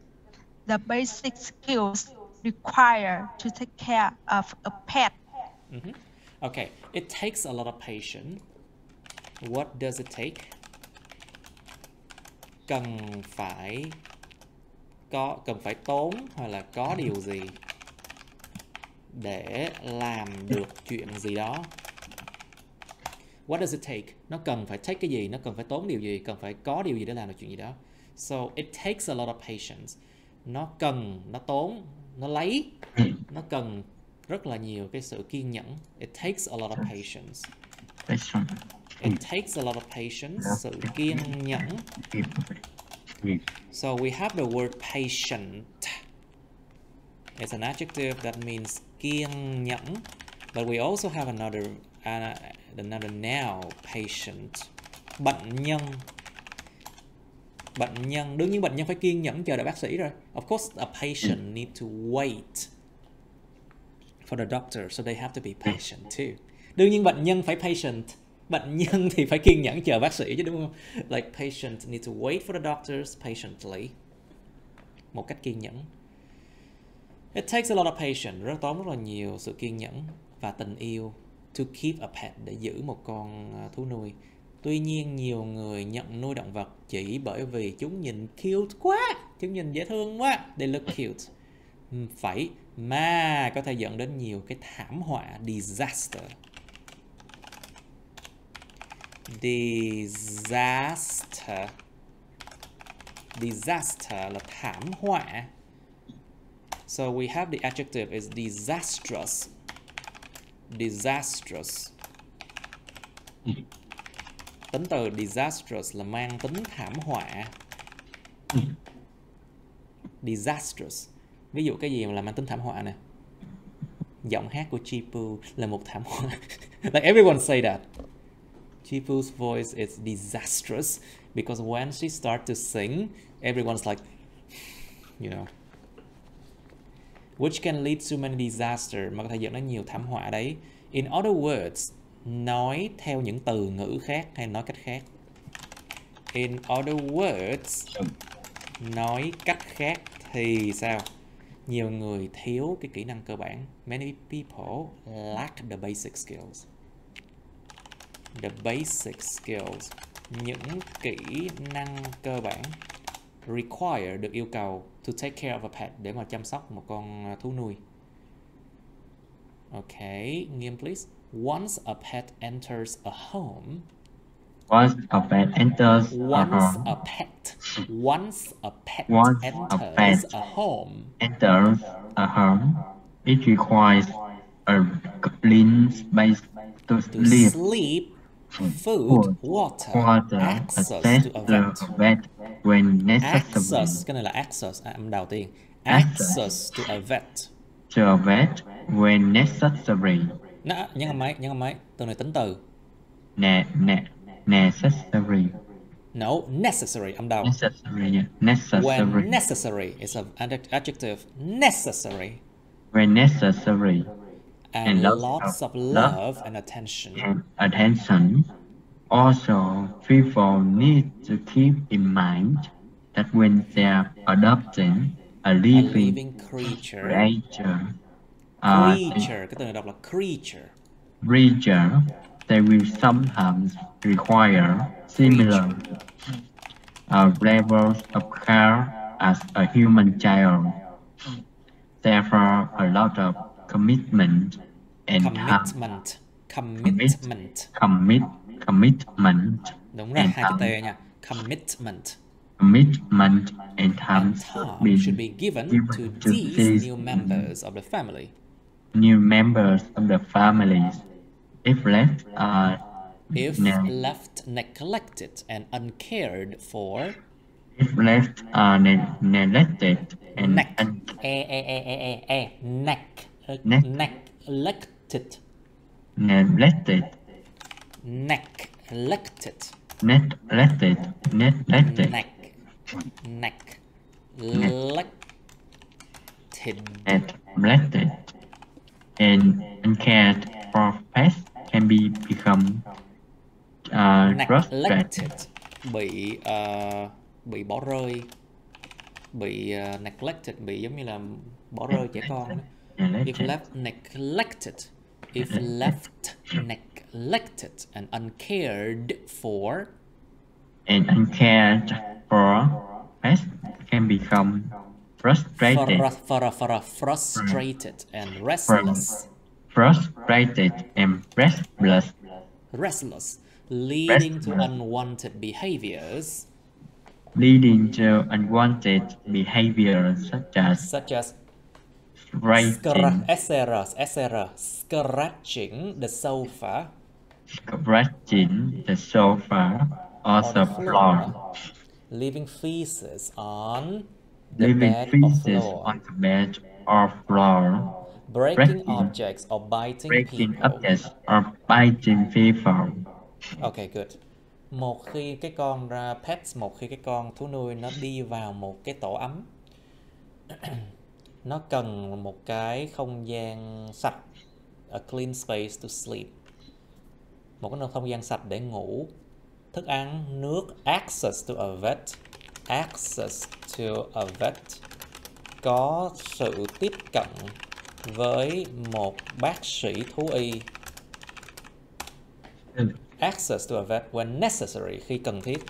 the basic skills required to take care of a pet. Mm-hmm. Okay, it takes a lot of patience. What does it take? Cần phải có cần phải tốn hoặc là có điều gì để làm được chuyện gì đó. What does it take? Nó cần phải take cái gì, nó cần phải tốn điều gì, cần phải có điều gì để làm được chuyện gì đó. So it takes a lot of patience. Nó cần, nó tốn, nó lấy, nó cần rất là nhiều cái sự kiên nhẫn. It takes a lot of patience. It takes a lot of patience, sự kiên nhẫn. So we have the word patient. It's an adjective that means kiên nhẫn, but we also have another uh, another noun, patient. Bệnh nhân. Bệnh nhân, đương nhiên bệnh nhân phải kiên nhẫn chờ đợi bác sĩ rồi. Of course, a patient need to wait for the doctor, so they have to be patient too. Đương nhiên bệnh nhân phải patient. Bệnh nhân thì phải kiên nhẫn chờ bác sĩ chứ, đúng không? Like patient need to wait for the doctors patiently. Một cách kiên nhẫn. It takes a lot of patience. Rất tốn rất là nhiều sự kiên nhẫn và tình yêu. To keep a pet, để giữ một con thú nuôi. Tuy nhiên nhiều người nhận nuôi động vật chỉ bởi vì chúng nhìn cute quá, chúng nhìn dễ thương quá. They look cute. Phải mà có thể dẫn đến nhiều cái thảm họa. Disaster. Disaster. Disaster là thảm họa. So we have the adjective is disastrous. Disastrous. Tính từ disastrous là mang tính thảm họa. Disastrous. Ví dụ cái gì mà là mang tính thảm họa nè? Giọng hát của Chipu là một thảm họa. Like everyone say that. Chipu's voice is disastrous because when she starts to sing, everyone's like, you know, which can lead to many disasters, mà có thể dẫn đến nhiều thảm họa đấy. In other words, nói theo những từ ngữ khác hay nói cách khác, In other words, nói cách khác thì sao? Nhiều người thiếu cái kỹ năng cơ bản. Many people lack the basic skills. The basic skills. Những kỹ năng cơ bản. Require được yêu cầu to take care of a pet, để mà chăm sóc một con thú nuôi. Ok, Nghiêm please. Once a pet enters a home. Once a pet enters once a home. A pet. Once a pet once enters a, pet a home. Enters a home. It requires a clean space to, to sleep. sleep. Food, water, water access, access to a vet when necessary. Access, cái này là access, à, âm đầu tiên. Access, access to a vet. To a vet when necessary. Nó, nhấn âm máy, nhấn âm máy. Từ này tính từ. Ne, ne, necessary. No, necessary, âm đầu. Necessary, yeah. Necessary. When necessary, it's an adjective. Necessary. When necessary. And, and lots, lots of, of love, love and attention. And attention. Also, people need to keep in mind that when they are adopting a living, a living creature, creature, uh, creature, cái từ này đọc là creature, creature, they will sometimes require similar uh, levels of care as a human child. Therefore, a lot of commitment and commitment. Commitment. Commit, commit, commitment. Đúng rồi, hai cái tê nha. Commitment. Commitment and time should be given, given to, to these, these new members of the family. New members of the families. If left, uh, if left neglected and uncared for. If left, uh, ne neglected and Nec uncared. E, e, e, e, e, e. Nec. Neck. Neglected. Neglected. Neglected. Neglected. Neglected. Neck. Neck. Neglected. And uncared for pets can be become uh, neglected. Bị uh, bị bỏ rơi. Bị uh, neglected. Bị giống như là bỏ rơi trẻ con. Đó. If left neglected, if left neglected and uncared for, and uncared for, pets can become frustrated, for, for, for, frustrated and restless, frustrated and restless, restless, leading to unwanted behaviors, leading to unwanted behaviors such as, such as. Scratching. Scratching. Scratching the sofa. Scratching the sofa or the floor. Leaving feces on the Leaving bed feces or on the bed or floor. Breaking, breaking objects or biting breaking people. Objects or biting people. Okay, good. Một khi cái con uh, pets, một khi cái con thú nuôi nó đi vào một cái tổ ấm. Nó cần một cái không gian sạch, a clean space to sleep. Một cái không gian sạch để ngủ, thức ăn, nước, access to a vet, access to a vet, có sự tiếp cận với một bác sĩ thú y. Access to a vet when necessary, khi cần thiết.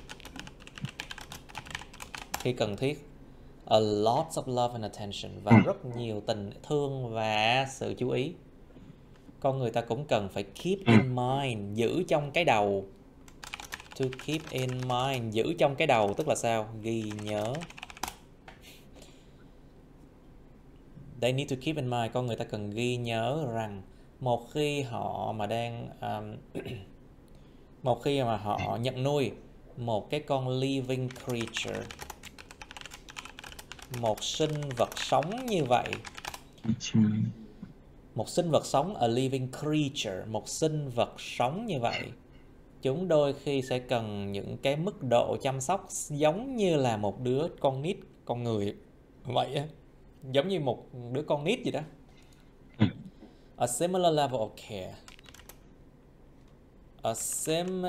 Khi cần thiết. A lot of love and attention, và ừ. rất nhiều tình thương và sự chú ý. Con người ta cũng cần phải keep ừ. in mind, giữ trong cái đầu. To keep in mind, giữ trong cái đầu tức là sao? Ghi nhớ. They need to keep in mind, con người ta cần ghi nhớ rằng một khi họ mà đang um, một khi mà họ nhận nuôi một cái con living creature, một sinh vật sống như vậy. Một sinh vật sống, a living creature, một sinh vật sống như vậy, chúng đôi khi sẽ cần những cái mức độ chăm sóc giống như là một đứa con nít, con người vậy á. Giống như một đứa con nít gì đó. A similar level of care. a, sim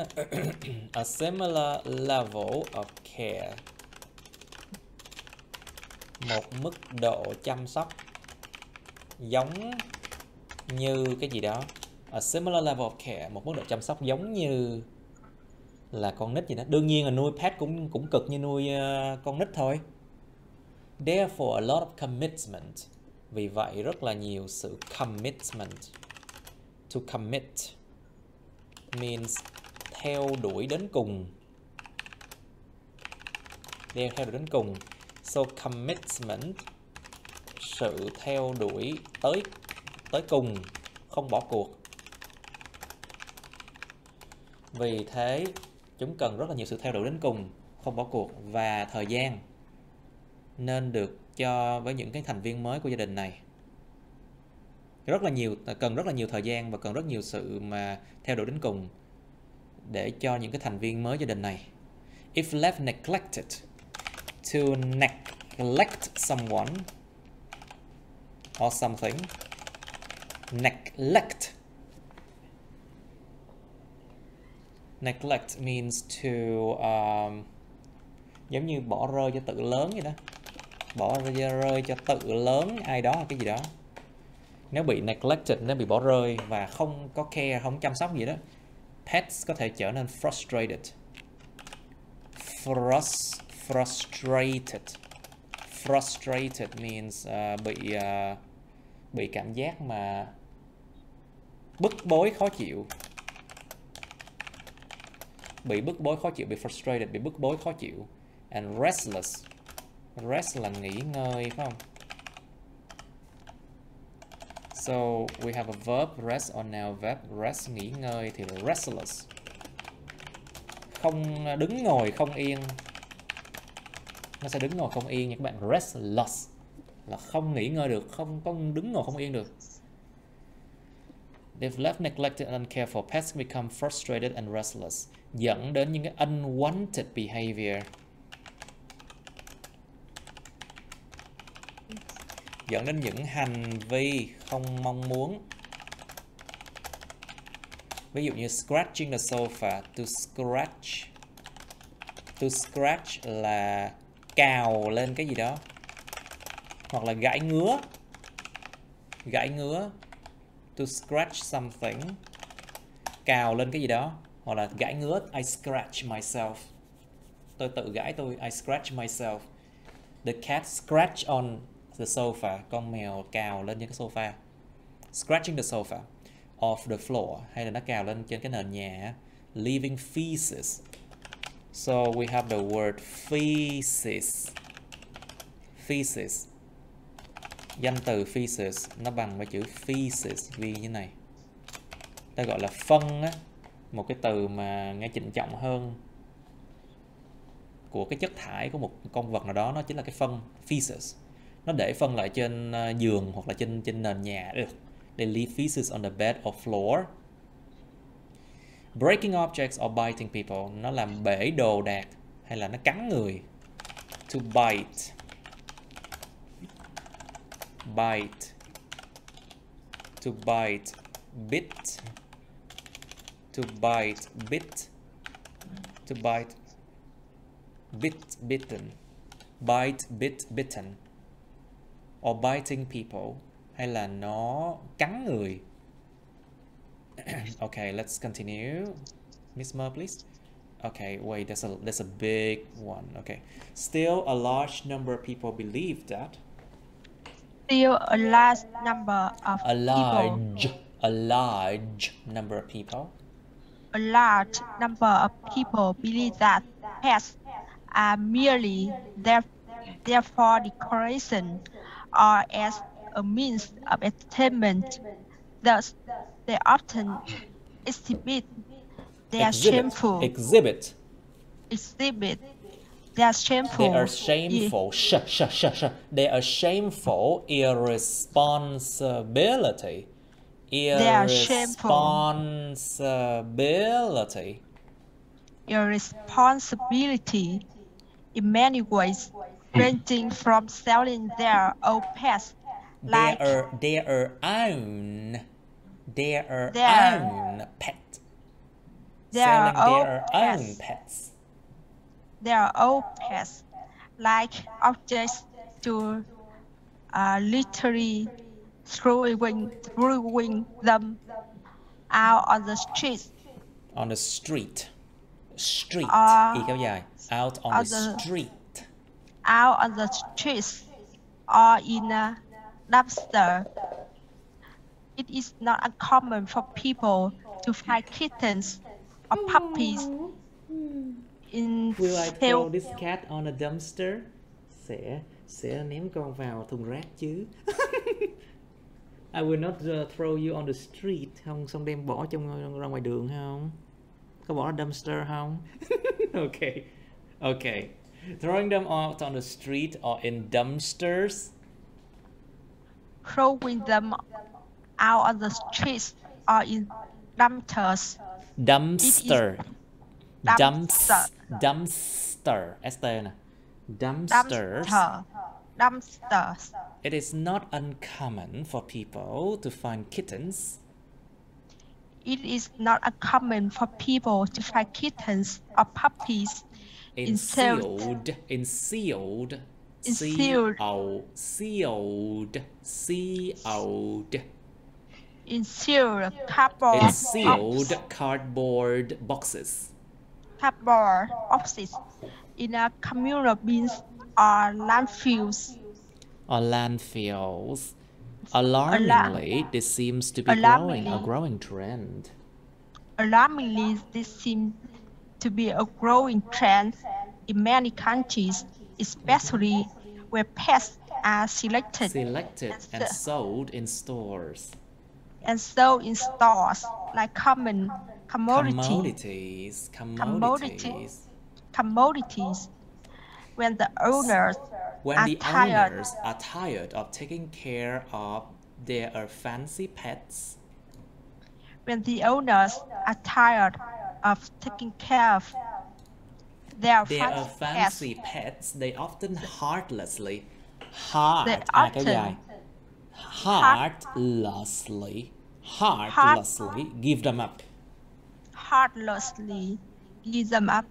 a similar level of care, một mức độ chăm sóc giống như cái gì đó. A similar level of care, một mức độ chăm sóc giống như là con nít gì đó. Đương nhiên là nuôi pet cũng cũng cực như nuôi uh, con nít thôi. Therefore a lot of commitment, vì vậy rất là nhiều sự commitment. To commit means theo đuổi đến cùng. Theo đuổi đến cùng. So commitment, sự theo đuổi tới tới cùng, không bỏ cuộc. Vì thế chúng cần rất là nhiều sự theo đuổi đến cùng, không bỏ cuộc và thời gian nên được cho với những cái thành viên mới của gia đình này. Rất là nhiều, cần rất là nhiều thời gian và cần rất nhiều sự mà theo đuổi đến cùng để cho những cái thành viên mới gia đình này. If left neglected, to neglect someone or something. Neglect. Neglect means to um, giống như bỏ rơi cho tự lớn vậy đó. Bỏ rơi cho tự lớn ai đó hay cái gì đó. Nếu bị neglected, nếu bị bỏ rơi và không có care, không chăm sóc gì đó, pets có thể trở nên frustrated. Frust, frustrated. Frustrated means uh, bị uh, bị cảm giác mà bức bối, khó chịu. Bị bức bối, khó chịu, bị frustrated, bị bức bối, khó chịu. And restless. Rest là nghỉ ngơi, phải không? So we have a verb rest on our verb rest, nghỉ ngơi thì là restless. Không đứng ngồi không yên. Nó sẽ đứng ngồi không yên nha các bạn. Restless là không nghỉ ngơi được, không có đứng ngồi không yên được. They've left neglected and uncared for, pets become frustrated and restless, dẫn đến những cái unwanted behavior. Dẫn đến những hành vi không mong muốn. Ví dụ như scratching the sofa. To scratch. To scratch là cào lên cái gì đó. Hoặc là gãi ngứa. Gãi ngứa. To scratch something. Cào lên cái gì đó. Hoặc là gãi ngứa. I scratch myself. Tôi tự gãi tôi. I scratch myself. The cat scratched on the sofa. Con mèo cào lên trên cái sofa. Scratching the sofa. Off the floor. Hay là nó cào lên trên cái nền nhà. Leaving feces. So we have the word feces. Feces. Danh từ feces nó bằng với chữ feces vì như này. Ta gọi là phân á, một cái từ mà nghe trịnh trọng hơn, của cái chất thải của một con vật nào đó, nó chính là cái phân feces. Nó để phân lại trên giường hoặc là trên trên nền nhà. They leave feces on the bed or floor. Breaking objects or biting people, nó làm bể đồ đạc hay là nó cắn người. To bite. Bite. To bite. Bit. To bite. Bit. To bite. Bit. Bitten. Bite. Bit. Bitten. Or biting people, hay là nó cắn người. Okay, let's continue. Miss Mer, please. Okay, wait, there's a, there's a big one. Okay. Still a large number of people believe that. Still a large number of a large, people. A large number of people. A large number of people believe that pets are merely there, there for decoration or as a means of entertainment. Thus, they often exhibit their exhibit, shameful exhibit exhibit. They are shameful. They are shameful. Sh, sh, sh, sh. They are shameful irresponsibility. Irresponsibility. Irresponsibility in many ways, ranging from selling their own pets, like their their own, their own pet, Selling their own pets. Their own pets, like objects to uh, literally throwing, throwing them out on the street. On the street. Street. Uh, out on, on the, the street. Out on the streets or in a dumpster. It is not uncommon for people to find kittens or puppies in. Will I throw this cat on a dumpster? Sẽ sẽ ném con vào thùng rác chứ. I will not uh, throw you on the street. Không, xong đem bỏ trong ra ngoài đường không? Có bỏ dumpster không? Okay, okay. Throwing them out on the street or in dumpsters. Throwing them out on the streets or in dumpsters. Dumpster. Dumpster. Dumpster. Dumpster. Dumpsters. Dumpsters. It is not uncommon for people to find kittens. It is not uncommon for people to find kittens or puppies. Sealed, in sealed, sealed, sealed, sealed, in sealed cardboard, in sealed cardboard boxes, cardboard boxes, in a communal bins or landfills, or landfills. Alarmingly, this seems to be growing, a growing trend. Alarmingly, this seems to be a growing trend in many countries, especially where pets are selected, selected and, and sold in stores. And sold in stores like common commodities, commodities, commodities, commodities. When the owners when are the tired, owners are tired of taking care of their fancy pets. When the owners are tired of taking care of their fancy, fancy pets. pets, they often heartlessly, heart, often heartlessly, heart heartlessly give them up. Heartlessly give them up.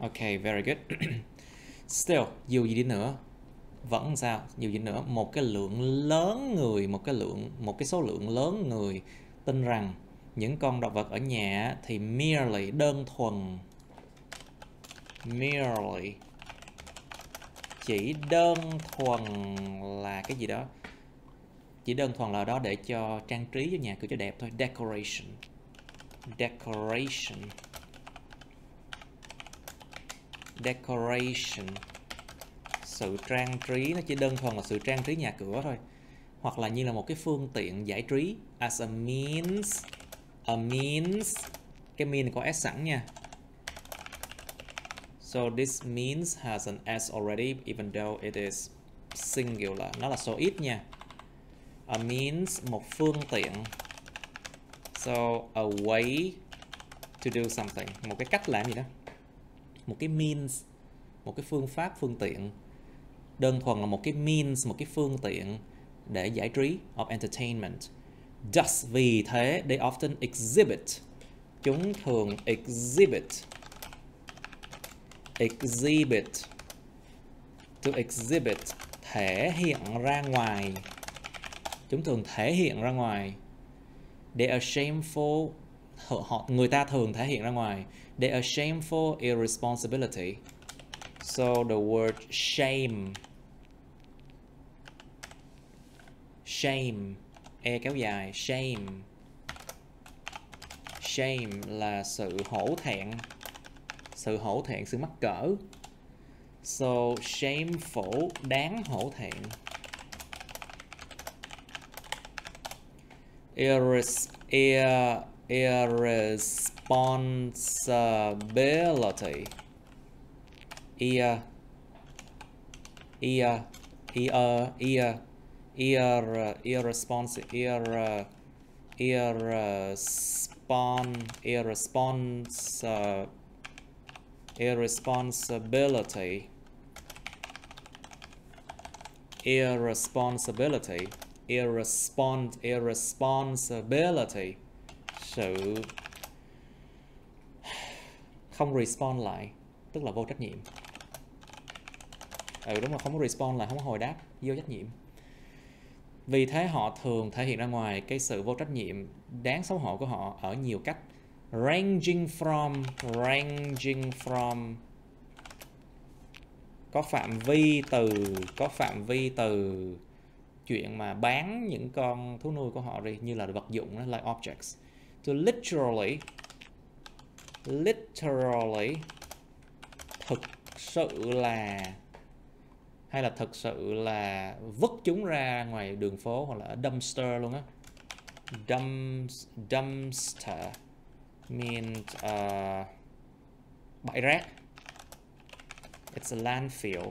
Okay, very good. Still, dù gì đi nữa, vẫn sao? Dù gì nữa, một cái lượng lớn người, một cái lượng, một cái số lượng lớn người tin rằng những con động vật ở nhà thì merely, đơn thuần, merely, chỉ đơn thuần là cái gì đó, chỉ đơn thuần là đó để cho trang trí cho nhà cửa cho đẹp thôi, decoration, decoration, decoration, sự trang trí, nó chỉ đơn thuần là sự trang trí nhà cửa thôi, hoặc là như là một cái phương tiện giải trí, as a means, a means, cái mean có S sẵn nha. So this means has an S already even though it is singular. Nó là số ít nha. A means, một phương tiện. So a way to do something. Một cái cách làm gì đó. Một cái means, một cái phương pháp, phương tiện. Đơn thuần là một cái means, một cái phương tiện để giải trí, of entertainment. Thus, vì thế, they often exhibit. Chúng thường exhibit. Exhibit. To exhibit. Thể hiện ra ngoài. Chúng thường thể hiện ra ngoài. They are shameful. Họ, người ta thường thể hiện ra ngoài. They are shameful irresponsibility. So the word shame. Shame. E kéo dài, shame. Shame là sự hổ thẹn. Sự hổ thẹn, sự mắc cỡ. So shameful, đáng hổ thẹn. Irres, ir, irresponsibility. Ir, ir, ir, ir. Ir, irresponsible, ir, irrespon, irrespons, uh, irresponsibility, irresponsibility, irrespond, irresponsibility, sự không respond lại tức là vô trách nhiệm. Ừ đúng rồi, không có respond là không có hồi đáp, vô trách nhiệm. Vì thế họ thường thể hiện ra ngoài cái sự vô trách nhiệm đáng xấu hổ của họ ở nhiều cách. Ranging from, ranging from có phạm vi từ, có phạm vi từ chuyện mà bán những con thú nuôi của họ đi, như là vật dụng, like objects, to literally, literally thực sự là, hay là thực sự là vứt chúng ra ngoài đường phố hoặc là ở dumpster luôn á. Dumps, dumpster means uh, bãi rác. It's a landfill.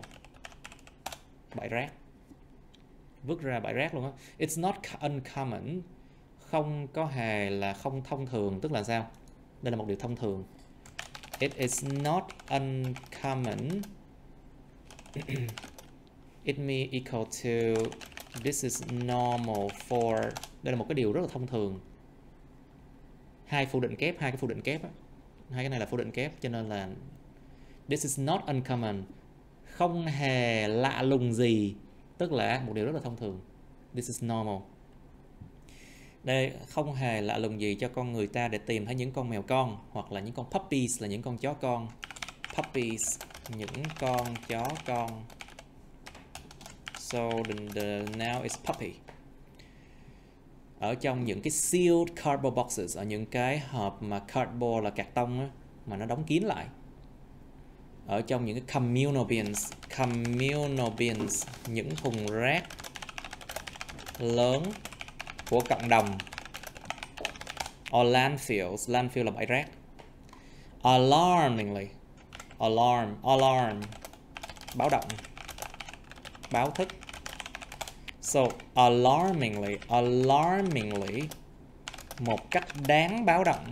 Bãi rác. Vứt ra bãi rác luôn á. It's not uncommon. Không có hề là không thông thường. Tức là sao? Đây là một điều thông thường. It is not uncommon. It may equal to this is normal for. Đây là một cái điều rất là thông thường. Hai phụ định kép, hai cái phụ định kép á. Hai cái này là phụ định kép cho nên là this is not uncommon. Không hề lạ lùng gì, tức là một điều rất là thông thường. This is normal. Đây không hề lạ lùng gì cho con người ta để tìm thấy những con mèo con hoặc là những con puppies là những con chó con. Puppies, những con chó con. So the, the noun is puppy. Ở trong những cái sealed cardboard boxes, ở những cái hộp mà cardboard là cạc tông á, mà nó đóng kín lại. Ở trong những cái communal bins, communal bins, những thùng rác lớn của cộng đồng. Or landfills, landfill là bãi rác. Alarmingly, alarm, alarm, báo động, báo thức. So alarmingly, alarmingly, một cách đáng báo động.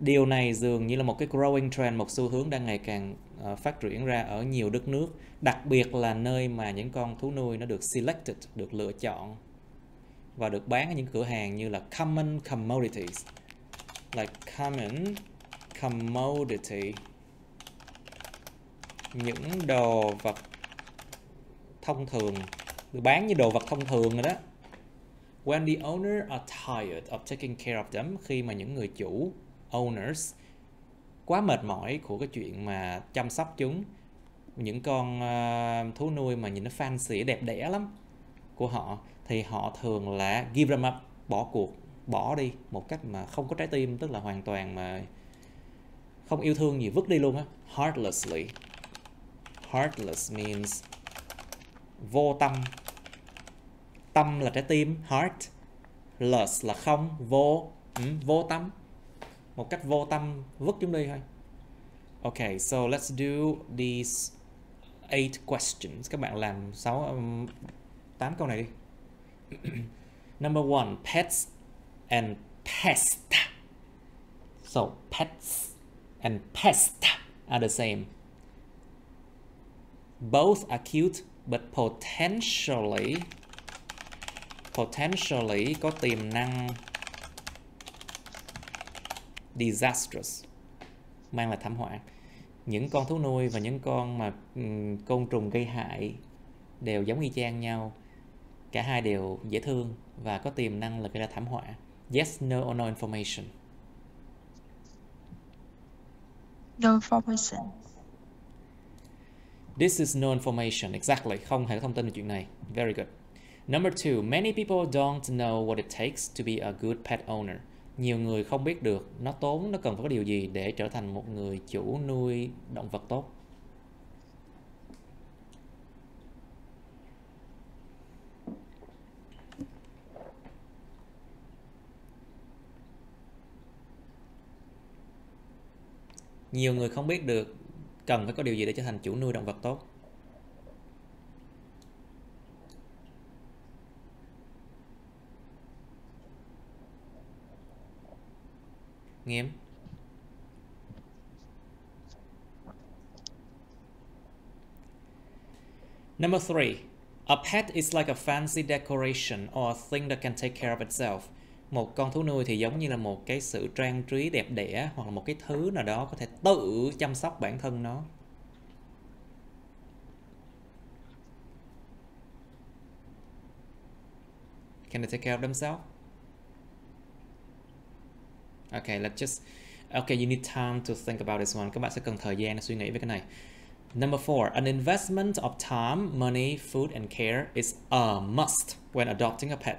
Điều này dường như là một cái growing trend, một xu hướng đang ngày càng uh, phát triển ra ở nhiều đất nước, đặc biệt là nơi mà những con thú nuôi nó được selected, được lựa chọn và được bán ở những cửa hàng như là common commodities, like common commodity, những đồ vật thông thường, được bán như đồ vật thông thường rồi đó. When the owner are tired of taking care of them, khi mà những người chủ owners quá mệt mỏi của cái chuyện mà chăm sóc chúng, những con uh, thú nuôi mà nhìn nó fancy đẹp đẽ lắm của họ, thì họ thường là give them up, bỏ cuộc, bỏ đi một cách mà không có trái tim, tức là hoàn toàn mà không yêu thương gì, vứt đi luôn á. Heartlessly. Heartless means vô tâm. Tâm là trái tim, heart. Less là không, vô, ừ, vô tâm. Một cách vô tâm vứt chúng đi thôi. Okay, so let's do these eight questions. Các bạn làm sáu, tám câu này đi. Number one, pets and pest. So pets and pest are the same. Both are cute but potentially potentially có tiềm năng disastrous, mang là thảm họa. Những con thú nuôi và những con mà um, côn trùng gây hại đều giống y chang nhau. Cả hai đều dễ thương và có tiềm năng là gây ra thảm họa. Yes, no or no information? No information. This is no information, exactly. Không hề có thông tin về chuyện này. Very good. Number two, many people don't know what it takes to be a good pet owner. Nhiều người không biết được nó tốn, nó cần phải có điều gì để trở thành một người chủ nuôi động vật tốt. Nhiều người không biết được cần phải có điều gì để trở thành chủ nuôi động vật tốt. Nghiêm. Number three, a pet is like a fancy decoration or a thing that can take care of itself. Một con thú nuôi thì giống như là một cái sự trang trí đẹp đẽ hoặc là một cái thứ nào đó có thể tự chăm sóc bản thân nó. Can they take care of themselves? Okay, let's just... Okay, you need time to think about this one. Các bạn sẽ cần thời gian để suy nghĩ về cái này. Number four, an investment of time, money, food and care is a must when adopting a pet.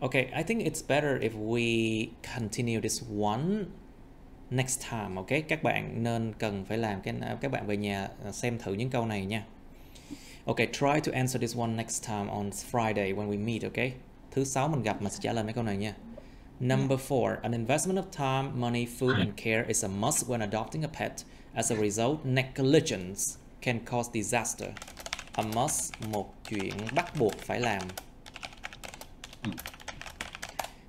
Okay, I think it's better if we continue this one next time, okay? Các bạn nên cần phải làm cái các bạn về nhà xem thử những câu này nha. Okay, try to answer this one next time on Friday when we meet, okay? Thứ sáu mình gặp mình sẽ trả lời mấy câu này nha. Number four, an investment of time, money, food and care is a must when adopting a pet. As a result, negligence can cause disaster. A must, một chuyện bắt buộc phải làm.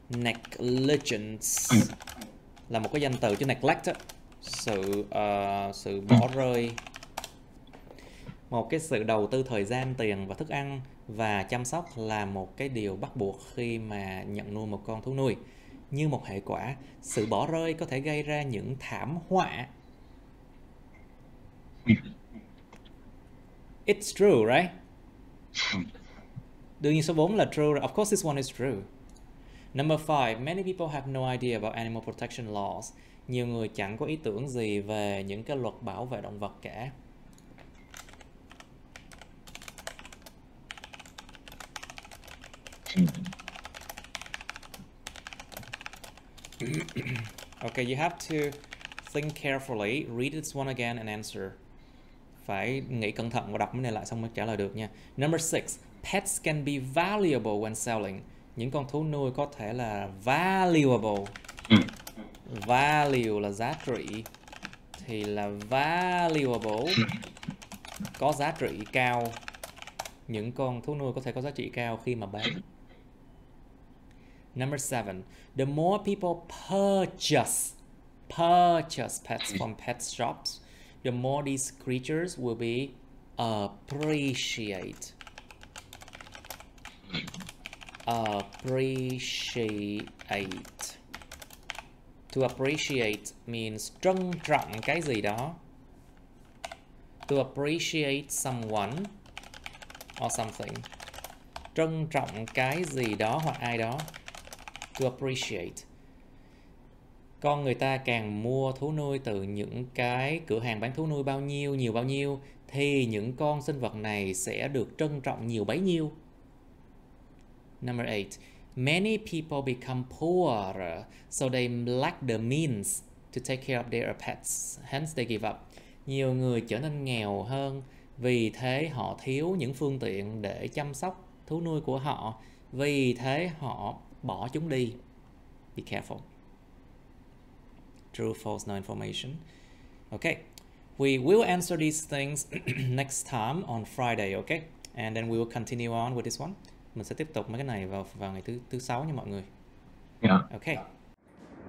Negligence là một cái danh từ chứ neglect á, sự uh, sự bỏ rơi, một cái sự đầu tư thời gian, tiền và thức ăn và chăm sóc là một cái điều bắt buộc khi mà nhận nuôi một con thú nuôi. Như một hệ quả, sự bỏ rơi có thể gây ra những thảm họa. It's true, right? Đương nhiên số bốn là true. Of course this one is true. Number five, many people have no idea about animal protection laws. Nhiều người chẳng có ý tưởng gì về những cái luật bảo vệ động vật cả. Okay, you have to think carefully, read this one again and answer. Phải nghĩ cẩn thận và đọc cái này lại xong mới trả lời được nha. Number six, pets can be valuable when selling. Những con thú nuôi có thể là valuable. Value là giá trị, thì là valuable, có giá trị cao. Những con thú nuôi có thể có giá trị cao khi mà bán. Number seven, the more people purchase purchase pets from pet shops, the more these creatures will be appreciated. Appreciate. To appreciate means trân trọng cái gì đó. To appreciate someone or something. Trân trọng cái gì đó hoặc ai đó. To appreciate. Con người ta càng mua thú nuôi từ những cái cửa hàng bán thú nuôi bao nhiêu, nhiều bao nhiêu, thì những con sinh vật này sẽ được trân trọng nhiều bấy nhiêu. Number eight, many people become poorer, so they lack the means to take care of their pets, hence they give up. Nhiều người trở nên nghèo hơn, vì thế họ thiếu những phương tiện để chăm sóc thú nuôi của họ, vì thế họ bỏ chúng đi. Be careful. True, false, no information. Okay, we will answer these things next time on Friday, okay? And then we will continue on with this one. Mình sẽ tiếp tục mấy cái này vào vào ngày thứ thứ sáu nha mọi người. Yeah. Okay.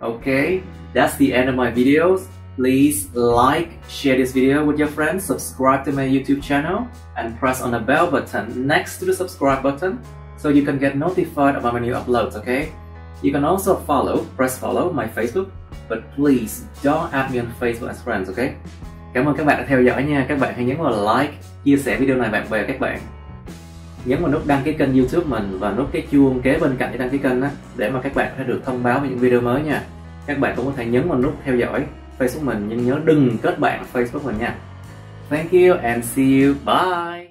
Okay, that's the end of my videos. Please like, share this video with your friends, subscribe to my YouTube channel and press on the bell button next to the subscribe button so you can get notified about my new uploads, okay? You can also follow, press follow my Facebook, but please don't add me on Facebook as friends, okay? Cảm ơn các bạn đã theo dõi nha. Các bạn hãy nhấn vào like, chia sẻ video này bạn bè các bạn. Nhấn vào nút đăng ký kênh YouTube mình và nút cái chuông kế bên cạnh để đăng ký kênh đó, để mà các bạn có thể được thông báo về những video mới nha. Các bạn cũng có thể nhấn vào nút theo dõi Facebook mình, nhưng nhớ đừng kết bạn Facebook mình nha. Thank you and see you. Bye!